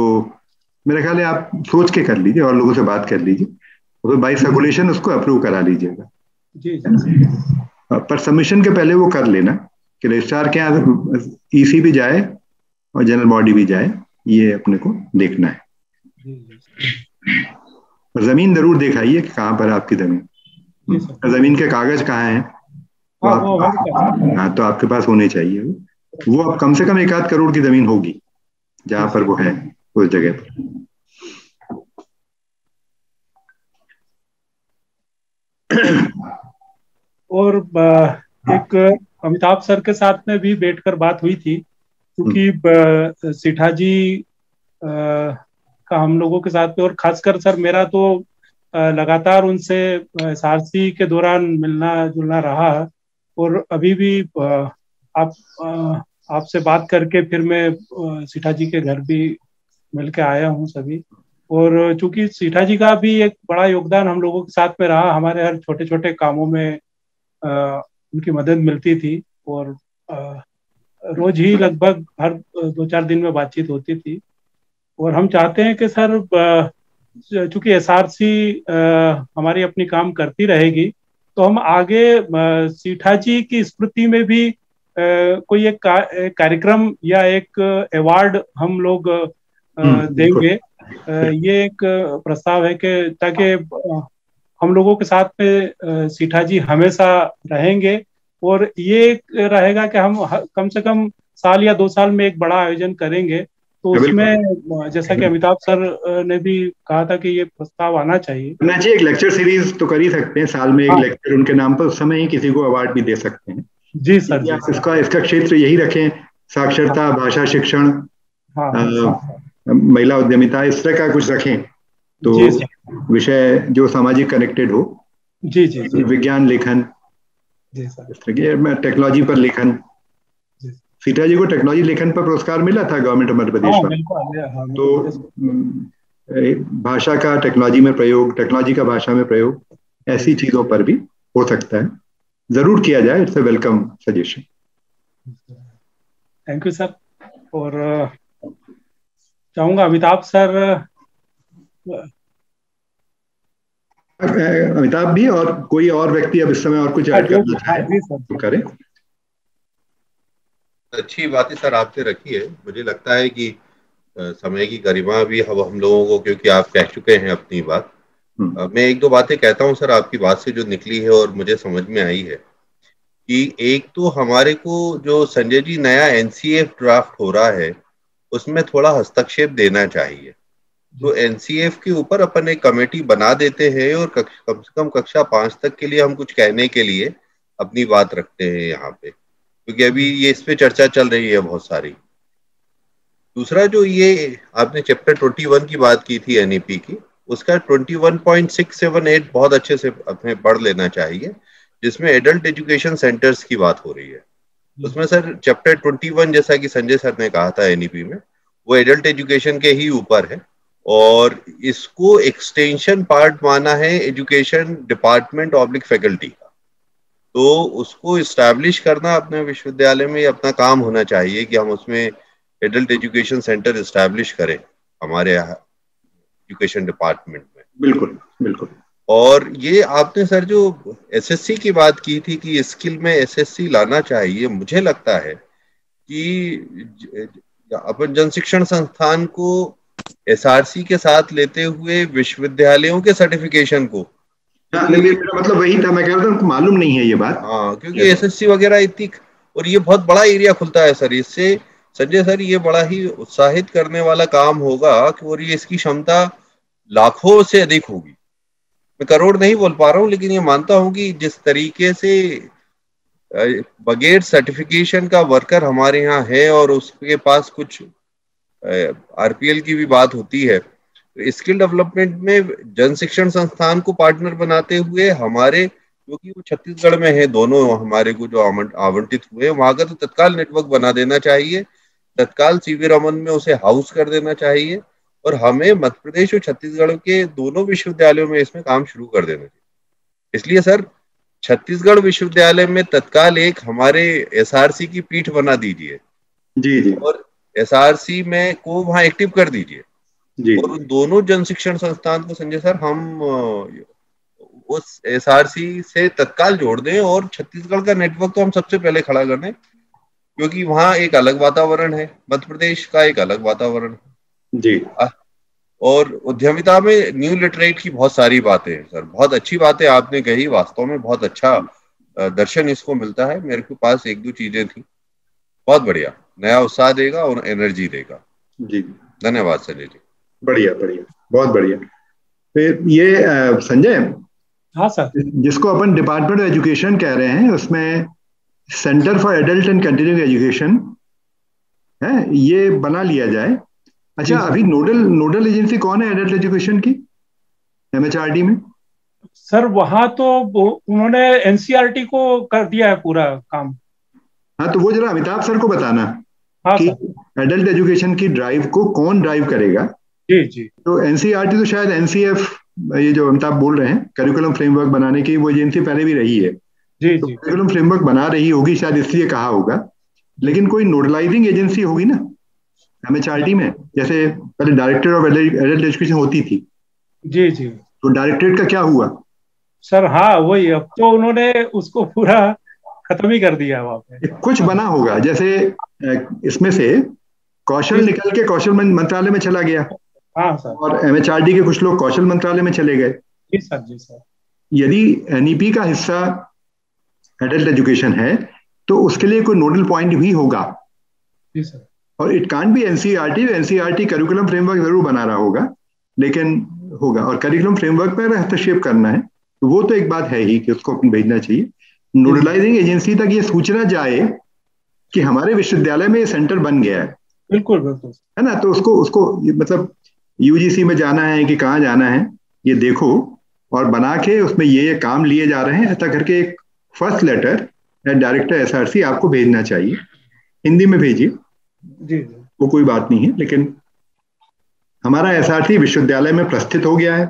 मेरे ख्याल है आप सोच के कर लीजिए और लोगों से बात कर लीजिए, तो बाई सर्कुलेशन उसको अप्रूव करा लीजिएगा जी। पर सबमिशन के पहले वो कर लेना कि रजिस्ट्रार के यहाँ ईसी भी जाए और जनरल बॉडी भी जाए, ये अपने को देखना है। जमीन जरूर दिखाइए कि कहाँ पर आपकी जमीन, जमीन के कागज कहाँ हैं, तो आप, हाँ तो आपके पास होने चाहिए वो। अब कम से कम एक आध करोड़ की जमीन होगी जहां पर वो है, उस जगह पर। और एक अमिताभ सर के साथ में भी बैठकर बात हुई थी, क्योंकि सेठा जी का हम लोगों के साथ में, और खासकर सर मेरा तो लगातार उनसे सारसी के दौरान मिलना जुलना रहा, और अभी भी आप आपसे बात करके फिर मैं सेठा जी के घर भी मिलके आया हूं सभी। और चूंकि सेठा जी का भी एक बड़ा योगदान हम लोगों के साथ में रहा, हमारे हर छोटे छोटे कामों में उनकी मदद मिलती थी, और रोज ही लगभग हर दो चार दिन में बातचीत होती थी। और हम चाहते हैं कि सर चूंकि एसआरसी हमारी अपनी काम करती रहेगी, तो हम आगे सेठा जी की स्मृति में भी कोई एक कार्यक्रम या एक अवार्ड हम लोग देंगे, ये एक प्रस्ताव है कि ताकि हम लोगों के साथ में सेठा जी हमेशा रहेंगे। और ये रहेगा कि हम कम से कम साल या दो साल में एक बड़ा आयोजन करेंगे, तो उसमें जैसा कि अमिताभ सर ने भी कहा था कि ये प्रस्ताव आना चाहिए। ना जी, एक लेक्चर सीरीज तो कर ही सकते हैं साल में एक, हाँ। लेक्चर उनके नाम पर, उस समय ही किसी को अवार्ड भी दे सकते हैं जी सर जी। इसका इसका क्षेत्र यही रखें, साक्षरता, भाषा शिक्षण, हाँ, महिला उद्यमिता, इस तरह का कुछ रखें, तो विषय जो सामाजिक कनेक्टेड हो जी जी। विज्ञान लेखन, टेक्नोलॉजी पर लेखन, सीता जी को टेक्नोलॉजी लेखन पर पुरस्कार मिला था गवर्नमेंट ऑफ मध्य प्रदेश में, तो भाषा का टेक्नोलॉजी में प्रयोग, टेक्नोलॉजी का भाषा में प्रयोग, ऐसी चीजों पर भी हो सकता है, जरूर किया जाए। It's a welcome suggestion. Thank you sir. और चाहूंगा अमिताभ सर, अमिताभ भी और कोई और व्यक्ति अब इस समय और कुछ ऐड करना चाहे तो करें। अच्छी बात है सर, आपसे रखी है। मुझे लगता है कि समय की गरिमा भी अब हम लोगों को, क्योंकि आप कह चुके हैं अपनी बात। मैं एक दो बातें कहता हूं सर आपकी बात से जो निकली है और मुझे समझ में आई है, कि एक तो हमारे को जो संजय जी नया एनसीएफ ड्राफ्ट हो रहा है उसमें थोड़ा हस्तक्षेप देना चाहिए। तो एनसीएफ के ऊपर अपन एक कमेटी बना देते हैं और कम से कम कक्षा पांच तक के लिए हम कुछ कहने के लिए अपनी बात रखते हैं यहाँ पे, क्योंकि अभी ये इस पे चर्चा चल रही है बहुत सारी। दूसरा जो ये आपने चैप्टर ट्वेंटी वन की बात की थी एनईपी की, उसका इक्कीस पॉइंट छह सात आठ बहुत अच्छे से अपने पढ़ लेना चाहिए, जिसमें एडल्ट एजुकेशन सेंटर्स की बात हो रही है। उसमें सर चैप्टर इक्कीस, जैसा कि संजय सर ने कहा था एनईपी में, वो एडल्ट एजुकेशन के ही ऊपर है, और इसको एक्सटेंशन पार्ट माना है एजुकेशन डिपार्टमेंट ऑब्लिक फैकल्टी का। तो उसको इस्टेब्लिश करना अपने विश्वविद्यालय में अपना काम होना चाहिए कि हम उसमें एडल्ट एजुकेशन सेंटर इस्टेब्लिश करें हमारे एजुकेशन डिपार्टमेंट में। बिल्कुल बिल्कुल। और ये आपने सर जो एसएससी की बात की थी कि स्किल में एसएससी लाना चाहिए, मुझे लगता है कि अपन जन शिक्षण संस्थान को एसआरसी के साथ लेते हुए विश्वविद्यालयों के सर्टिफिकेशन को, मेरा मतलब वही था, मैं कह रहा था उनको मालूम नहीं है ये बात। हाँ, क्योंकि एसएससी वगैरह इतनी, और ये बहुत बड़ा एरिया खुलता है सर इससे। संजय सर, ये बड़ा ही उत्साहित करने वाला काम होगा कि, और ये इसकी क्षमता लाखों से अधिक होगी। मैं करोड़ नहीं बोल पा रहा हूँ, लेकिन ये मानता हूँ कि जिस तरीके से बगैर सर्टिफिकेशन का वर्कर हमारे यहाँ है और उसके पास कुछ आरपीएल की भी बात होती है, तो स्किल डेवलपमेंट में जन शिक्षण संस्थान को पार्टनर बनाते हुए हमारे, क्योंकि वो छत्तीसगढ़ में है, दोनों हमारे को जो आवंटित हुए वहां का तो तत्काल नेटवर्क बना देना चाहिए, तत्काल सीवी रमन में उसे हाउस कर देना चाहिए और हमें मध्य प्रदेश और छत्तीसगढ़ के दोनों विश्वविद्यालयों में इसमें काम शुरू कर देना चाहिए। इसलिए सर, छत्तीसगढ़ विश्वविद्यालय में तत्काल एक हमारे एसआरसी की पीठ बना दीजिए जी जी और एसआरसी में को वहाँ एक्टिव कर दीजिए जी, और दोनों जन शिक्षण संस्थान को संजय सर हम उस एसआरसी से तत्काल जोड़ दें और छत्तीसगढ़ का नेटवर्क तो हम सबसे पहले खड़ा कर दें, क्योंकि वहाँ एक अलग वातावरण है, मध्य प्रदेश का एक अलग वातावरण है जी। और उद्यमिता में न्यू लिटरेट की बहुत सारी बातें हैं सर, बहुत अच्छी बातें आपने कही, वास्तव में बहुत अच्छा दर्शन इसको मिलता है। मेरे के पास एक दो चीजें थी, बहुत बढ़िया, नया उत्साह देगा और एनर्जी देगा जी। धन्यवाद संजय जी, बढ़िया बढ़िया, बहुत बढ़िया। फिर ये संजय, हाँ सर, जिसको अपन डिपार्टमेंट ऑफ एजुकेशन कह रहे हैं, उसमें centre for adult and continuing education है, ये बना लिया जाए। अच्छा, अभी नोडल नोडल एजेंसी कौन है एडल्ट एजुकेशन की एमएचआरडी में? सर वहां तो उन्होंने एनसीईआरटी को कर दिया है पूरा काम। हाँ, तो वो जरा अमिताभ सर को बताना हाँ कि एडल्ट एजुकेशन की ड्राइव को कौन ड्राइव करेगा जी जी। तो एनसीईआरटी तो शायद एनसीएफ, ये जो अमिताभ बोल रहे हैं करिकुलम फ्रेमवर्क बनाने की, वो एजेंसी पहले भी रही है जी, तो जी करिकुलम फ्रेमवर्क बना रही होगी शायद, इसलिए कहा होगा। लेकिन कोई नोडलाइजिंग एजेंसी होगी ना एमएचआरटी में, जैसे पहले डायरेक्टरेट ऑफ एडल्ट एजुकेशन होती थी जी जी, तो डायरेक्टरेट का क्या हुआ सर? हाँ वही, अब तो उन्होंने उसको पूरा खत्म ही कर दिया। वहाँ पे कुछ बना होगा, जैसे इसमें से कौशल निकल के कौशल मंत्रालय में चला गया। हाँ सर, और एमएचआरडी के कुछ लोग कौशल मंत्रालय में चले गए जी सर जी सर। यदि एनईपी का हिस्सा एडल्ट एजुकेशन है तो उसके लिए कोई नोडल पॉइंट भी होगा जी सर, और it can't be NCERT. NCERT curriculum framework जरूर बना रहा होगा, लेकिन होगा, और करिकुलम फ्रेमवर्क पर हस्तक्षेप करना है तो वो तो एक बात है ही कि उसको अपन भेजना चाहिए। नोडलाइजिंग एजेंसी तक ये सूचना जाए कि हमारे विश्वविद्यालय में ये सेंटर बन गया है, बिल्कुल बिल्कुल है ना, तो उसको उसको मतलब यूजीसी में जाना है कि कहाँ जाना है ये देखो, और बना के उसमें ये ये काम लिए जा रहे हैं, ऐसा करके एक फर्स्ट लेटर डायरेक्टर एसआरसी आपको भेजना चाहिए। हिंदी में भेजिए जी, वो कोई बात नहीं है, लेकिन हमारा एसआरसी विश्वविद्यालय में प्रस्थित हो गया है,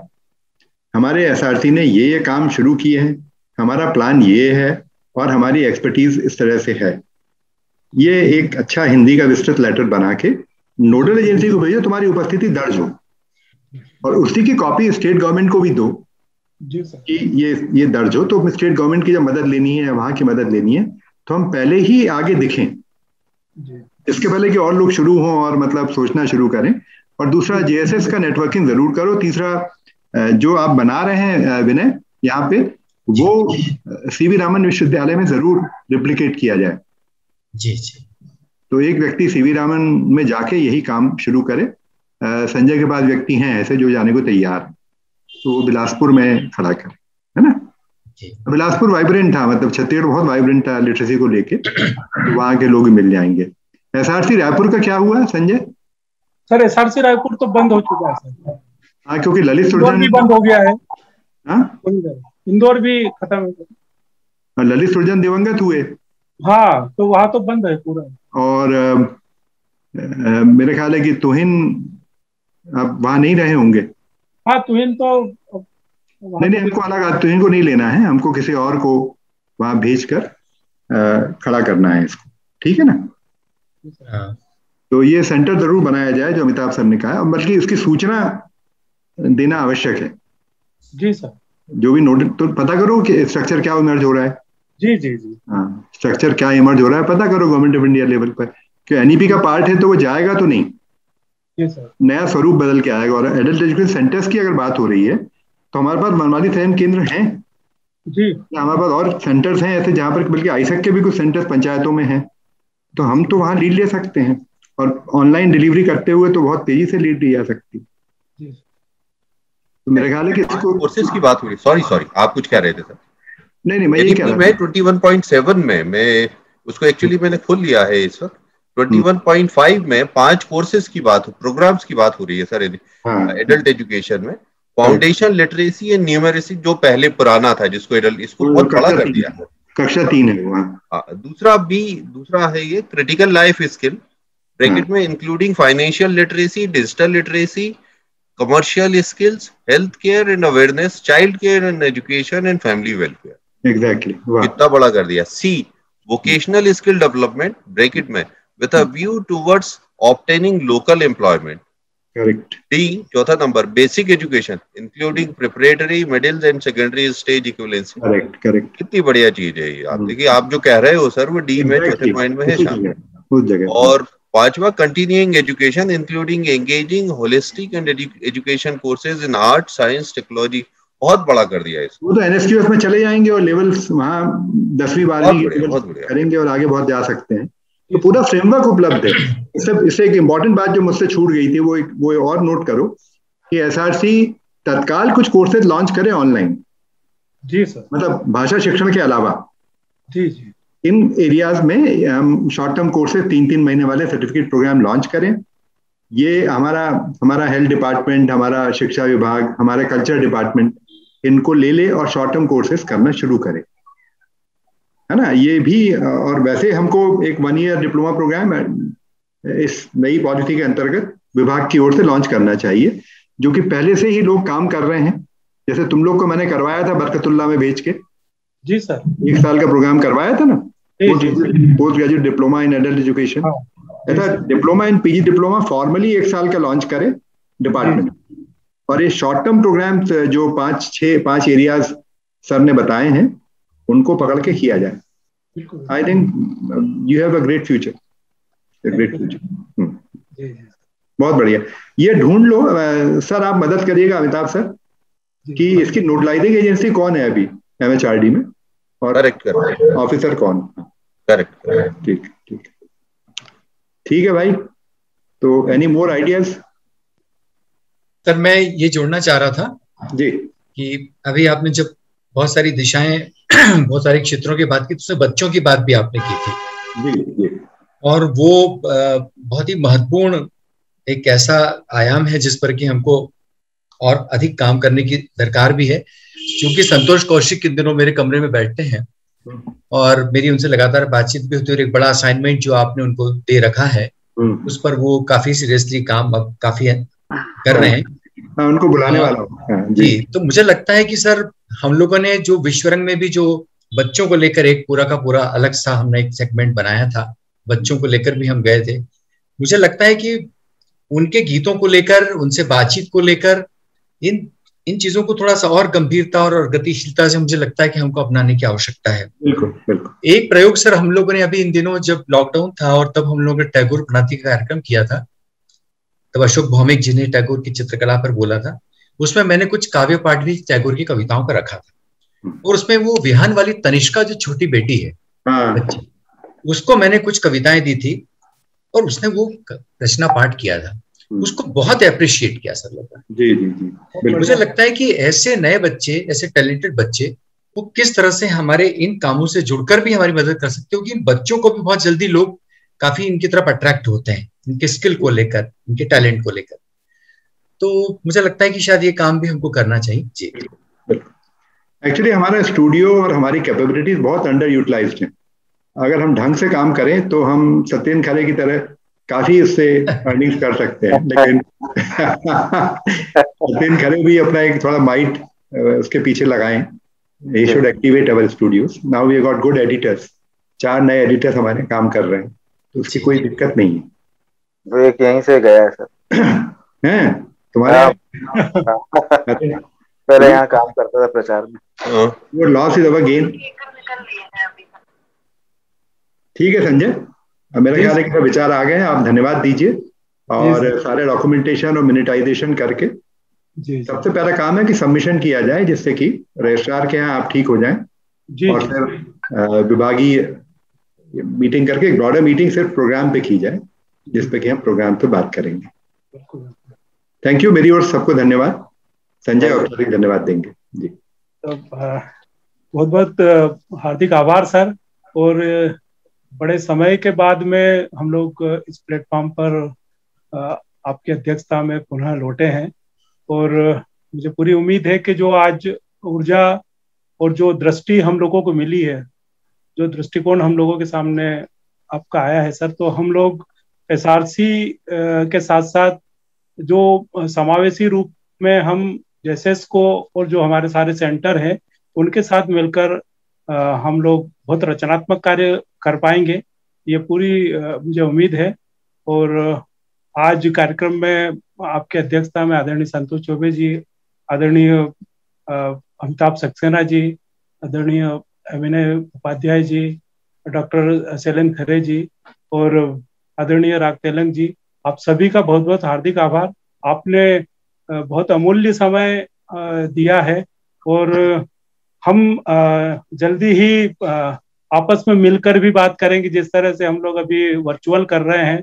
हमारे एसआरसी ने ये ये काम शुरू किए हैं, हमारा प्लान ये है और हमारी एक्सपर्टीज इस तरह से है। ये एक अच्छा हिंदी का विस्तृत लेटर बना के नोडल एजेंसी को भेजो, तुम्हारी उपस्थिति दर्ज हो, और उसी की कॉपी स्टेट गवर्नमेंट को भी दो जी सर कि ये ये दर्ज हो। तो स्टेट गवर्नमेंट की जब मदद लेनी है, वहां की मदद लेनी है, तो हम पहले ही आगे दिखें जी, इसके पहले कि और लोग शुरू हों और मतलब सोचना शुरू करें। और दूसरा, जेएसएस का नेटवर्किंग जरूर करो। तीसरा, जो आप बना रहे हैं विनय यहाँ पे, वो सी वी रामन विश्वविद्यालय में जरूर रिप्लिकेट किया जाए जी जी। तो एक व्यक्ति सीवी रामन में जाके यही काम शुरू करे। संजय के पास व्यक्ति हैं ऐसे जो जाने को तैयार, तो वो बिलासपुर में खड़ा करे, है ना। बिलासपुर वाइब्रेंट था, मतलब छत्तीसगढ़ बहुत वाइब्रेंट था लिटरेसी को लेके, तो वहाँ के लोग मिल जाएंगे। एसआरसी रायपुर का क्या हुआ संजय सर? एसआरसी रायपुर तो बंद हो चुका है सर। हाँ, क्योंकि ललित सुरजन भी बंद हो गया है। हाँ, इंदौर भी खत्म हो गया, ललित सुरजन दिवंगत हुए। हाँ, तो वहाँ तो बंद है पूरा। और आ, आ, मेरे ख्याल है कि तुहिन आप वहाँ नहीं रहे होंगे। हाँ, तुहिन तो नहीं नहीं हमको अलग, तुहिन को नहीं लेना है, हमको किसी और को वहाँ भेजकर खड़ा करना है इसको, ठीक है ना। हाँ। तो ये सेंटर जरूर बनाया जाए जो अमिताभ सर ने कहा, बल्कि उसकी सूचना देना आवश्यक है जी सर। जो भी नोटिस, तो पता करो कि स्ट्रक्चर क्या इमर्ज हो रहा है जी जी जी। हाँ, स्ट्रक्चर क्या इमर्ज हो रहा है पता करो गवर्नमेंट ऑफ इंडिया लेवल पर, क्योंकि एनईपी का पार्ट है तो वो जाएगा तो नहीं जी सर, नया स्वरूप बदल के आएगा। और एडल्ट एजुकेशन सेंटर्स की अगर बात हो रही है तो हमारे पास मनमानी चयन केंद्र हैं जी, हमारे पास और सेंटर्स हैं ऐसे जहाँ पर, बल्कि आईसेक्ट के भी कुछ सेंटर्स पंचायतों में हैं, तो हम तो वहाँ लीड ले सकते हैं, और ऑनलाइन डिलीवरी करते हुए तो बहुत तेजी से लीड ली जा सकती। तो मेरा ख्याल है कि इसको कोर्सेज की बात हो रही। सॉरी सॉरी आप कुछ कह रहे थे सर? नहीं नहीं मैं ये कह रहा मैं इक्कीस पॉइंट सात में मैं उसको एक्चुअली मैंने खोल लिया है इस वक्त। इक्कीस पॉइंट पाँच में पांच कोर्सेज की बात प्रोग्राम्स की बात हो रही है सर एडल्ट एजुकेशन में। फाउंडेशन लिटरेसी एंड न्यूमेरेसी जो पहले पुराना था जिसको एडल्ट इसको बहुत बड़ा कर दिया है, कक्षा तीन है। दूसरा बी दूसरा है ये क्रिटिकल लाइफ स्किल ब्रैकेट में including financial literacy, digital literacy, commercial skills, health care and awareness, child care and education and family welfare. Exactly कितना बड़ा कर दिया। C vocational skill development bracket में with a view towards obtaining local employment. Correct. D चौथा number basic education including preparatory middle and secondary stage equivalency. Correct correct कितनी बढ़िया चीज है ये। आप देखिए आप जो कह रहे हो सर वो डी में चौथे पॉइंट में है शामिल। और पांचवा continuing education including engaging holistic and education courses in art science technology. बहुत बड़ा कर दिया इसको। वो तो एनएसक्यूएफ में चले जाएंगे और लेवल वहाँ दसवीं बारहवीं करेंगे और आगे बहुत जा सकते हैं। तो पूरा फ्रेमवर्क उपलब्ध है। इससे इससे एक इम्पॉर्टेंट बात जो मुझसे छूट गई थी वो एक, वो और नोट करो कि एसआरसी तत्काल कुछ कोर्सेज लॉन्च करे ऑनलाइन। जी सर। मतलब भाषा शिक्षण के अलावा जी जी इन एरियाज में हम शॉर्ट टर्म कोर्सेज तीन तीन महीने वाले सर्टिफिकेट प्रोग्राम लॉन्च करें। ये हमारा हमारा हेल्थ डिपार्टमेंट, हमारा शिक्षा विभाग, हमारे कल्चर डिपार्टमेंट इनको ले ले और शॉर्ट टर्म कोर्सेज करना शुरू करें, है ना। ये भी। और वैसे हमको एक वन ईयर डिप्लोमा प्रोग्राम इस नई पॉलिसी के अंतर्गत विभाग की ओर से लॉन्च करना चाहिए जो कि पहले से ही लोग काम कर रहे हैं। जैसे तुम लोग को मैंने करवाया था बरकतुल्ला में भेज के। जी सर। एक साल का प्रोग्राम करवाया था ना, post graduate diploma in adult education. ऐसा diploma in PG diploma formally एक साल का लॉन्च करे डिपार्टमेंट। और ये शॉर्ट टर्म प्रोग्राम जो पांच छह पांच एरियाज सर ने बताए हैं उनको पकड़ के किया जाए। I think you have a great future, great future. बहुत बढ़िया। ये ढूंढ लो सर, आप मदद करिएगा अमिताभ सर कि इसकी नोटिफाइंग एजेंसी कौन है अभी एमएचआरडी में और करेक्ट ऑफिसर कौन। करेक्ट ठीक ठीक ठीक है भाई। तो एनी मोर आइडियाज? सर मैं ये जोड़ना चाह रहा था जी कि अभी आपने जब बहुत सारी दिशाएं बहुत सारे क्षेत्रों की बात की तो उसमें बच्चों की बात भी आपने की थी जी, जी। और वो बहुत ही महत्वपूर्ण एक ऐसा आयाम है जिस पर कि हमको और अधिक काम करने की दरकार भी है। क्योंकि संतोष कौशिक किन दिनों मेरे कमरे में बैठते हैं और मेरी उनसे लगातार बातचीत भी होती है और एक बड़ा असाइनमेंट जो आपने उनको दे रखा है उस पर वो काफी सीरियसली काम अब काफी कर रहे हैं। उनको बुलाने वाला हूं जी। तो मुझे लगता है कि सर हम लोगों ने जो विश्वरंग में भी जो बच्चों को लेकर एक पूरा का पूरा अलग सा हमने एक सेगमेंट बनाया था, बच्चों को लेकर भी हम गए थे। मुझे लगता है कि उनके गीतों को लेकर, उनसे बातचीत को लेकर इन इन चीजों को थोड़ा सा और गंभीरता और, और गतिशीलता से मुझे लगता है कि हमको अपनाने की आवश्यकता है। बिल्कुल बिल्कुल। एक प्रयोग सर हम लोगों ने अभी इन दिनों जब लॉकडाउन था और तब हम लोगों ने टैगोर प्रणाली का कार्यक्रम किया था, तब अशोक भौमिक जी ने टैगोर की चित्रकला पर बोला था। उसमें मैंने कुछ काव्य पाठ भी टैगोर की कविताओं का रखा था और उसमें वो विहान वाली तनिष्का जो छोटी बेटी है बच्ची, उसको मैंने कुछ कविताएं दी थी और उसने वो रचना पाठ किया था। उसको बहुत अप्रिशिएट किया सर लोगों ने। जी जी जी। मुझे लगता है कि ऐसे नए बच्चे, ऐसे टैलेंटेड बच्चे वो किस तरह से हमारे इन कामों से जुड़कर भी हमारी मदद कर सकते हो कि इन बच्चों को भी बहुत जल्दी लोग काफी इनकी तरफ अट्रैक्ट होते हैं इनके स्किल को लेकर, इनके टैलेंट को लेकर। तो मुझे लगता है कि शायद ये काम भी हमको करना चाहिए। जी एक्चुअली हमारा स्टूडियो और हमारी कैपेबिलिटीज बहुत अंडर यूटिलाइज्ड है। अगर हम ढंग से काम करें तो हम सत्यन खारे की तरह काफी उससे अर्निंग कर सकते हैं। लेकिन सत्यन खरे भी अपना एक थोड़ा माइट उसके पीछे लगाएं। He should activate our studios. Now we got good editors, चार नए एडिटर्स हमारे काम कर रहे हैं तो उसकी कोई दिक्कत नहीं है। वो एक यहीं से गया है सर हैं तुम्हारा पहले यहाँ काम करता था प्रचार में। वो लॉस इज अवर गेन। ठीक है संजय, मेरा ख्याल है कि विचार आ गए हैं। आप धन्यवाद दीजिए और सारे डॉक्यूमेंटेशन और मिनिटाइजेशन करके जी। सबसे पहला काम है कि सबमिशन किया जाए जिससे कि रजिस्ट्रार के यहाँ आप ठीक हो जाएं और फिर विभागीय मीटिंग करके एक ब्रॉडर मीटिंग सिर्फ प्रोग्राम पे की जाए जिसपे कि हम प्रोग्राम पे बात करेंगे। Thank you. मेरी ओर सबको धन्यवाद। संजय औपचारिक धन्यवाद देंगे जी। तो बहुत बहुत हार्दिक आभार सर, और बड़े समय के बाद में हम लोग इस प्लेटफॉर्म पर आपकी अध्यक्षता में पुनः लौटे हैं, और मुझे पूरी उम्मीद है कि जो आज ऊर्जा और जो दृष्टि हम लोगों को मिली है, जो दृष्टिकोण हम लोगों के सामने आपका आया है सर, तो हम लोग एसआरसी के साथ साथ जो समावेशी रूप में हम जेसेस को और जो हमारे सारे सेंटर हैं उनके साथ मिलकर हम लोग बहुत रचनात्मक कार्य कर पाएंगे, ये पूरी मुझे उम्मीद है। और आज कार्यक्रम में आपके अध्यक्षता में आदरणीय संतोष चौबे जी, आदरणीय अमिताभ सक्सेना जी, आदरणीय विनय उपाध्याय जी, डॉक्टर शैलन खरे जी और आदरणीय राग तेलंग जी, आप सभी का बहुत बहुत हार्दिक आभार। आपने बहुत अमूल्य समय दिया है, और हम जल्दी ही आपस में मिलकर भी बात करेंगे जिस तरह से हम लोग अभी वर्चुअल कर रहे हैं,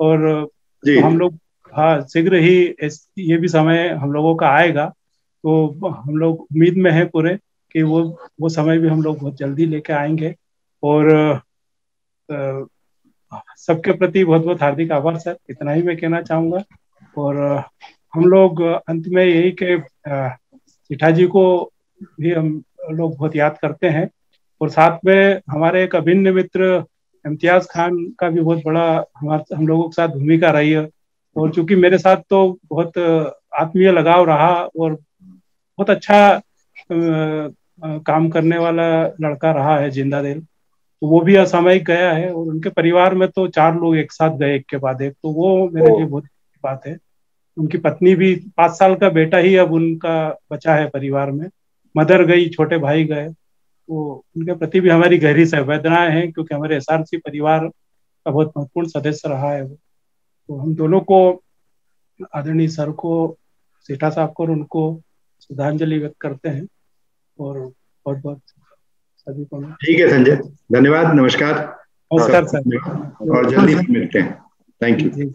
और तो हम लोग हाँ शीघ्र ही ये भी समय हम लोगों का आएगा, तो हम लोग उम्मीद में हैं पूरे कि वो वो समय भी हम लोग बहुत जल्दी लेके आएंगे। और सबके प्रति बहुत बहुत हार्दिक आभार सर, इतना ही मैं कहना चाहूँगा। और हम लोग अंत में यही कि चिठा जी को भी हम लोग बहुत याद करते हैं, और साथ में हमारे एक अभिन्न मित्र इम्तियाज खान का भी बहुत बड़ा हमारे हम लोगों के साथ भूमिका रही है, और चूंकि मेरे साथ तो बहुत आत्मीय लगाव रहा और बहुत अच्छा काम करने वाला लड़का रहा है जिंदा दिल, तो वो भी असामयिक गया है, और उनके परिवार में तो चार लोग एक साथ गए एक के बाद एक, तो वो मेरे लिए बहुत बात है। उनकी पत्नी भी, पाँच साल का बेटा ही अब उनका बचा है परिवार में, मदर गई, छोटे भाई गए, तो उनके प्रति भी हमारी गहरी संवेदनाएं हैं, क्योंकि हमारे एसआरसी परिवार का बहुत महत्वपूर्ण सदस्य रहा है वो। तो हम दोनों को, आदरणीय सर को, सेठा साहब को, और उनको श्रद्धांजलि व्यक्त करते हैं, और बहुत बहुत सभी को। ठीक है संजय, धन्यवाद, नमस्कार, नमस्कार सर, और जल्दी मिलते हैं, थैंक यू।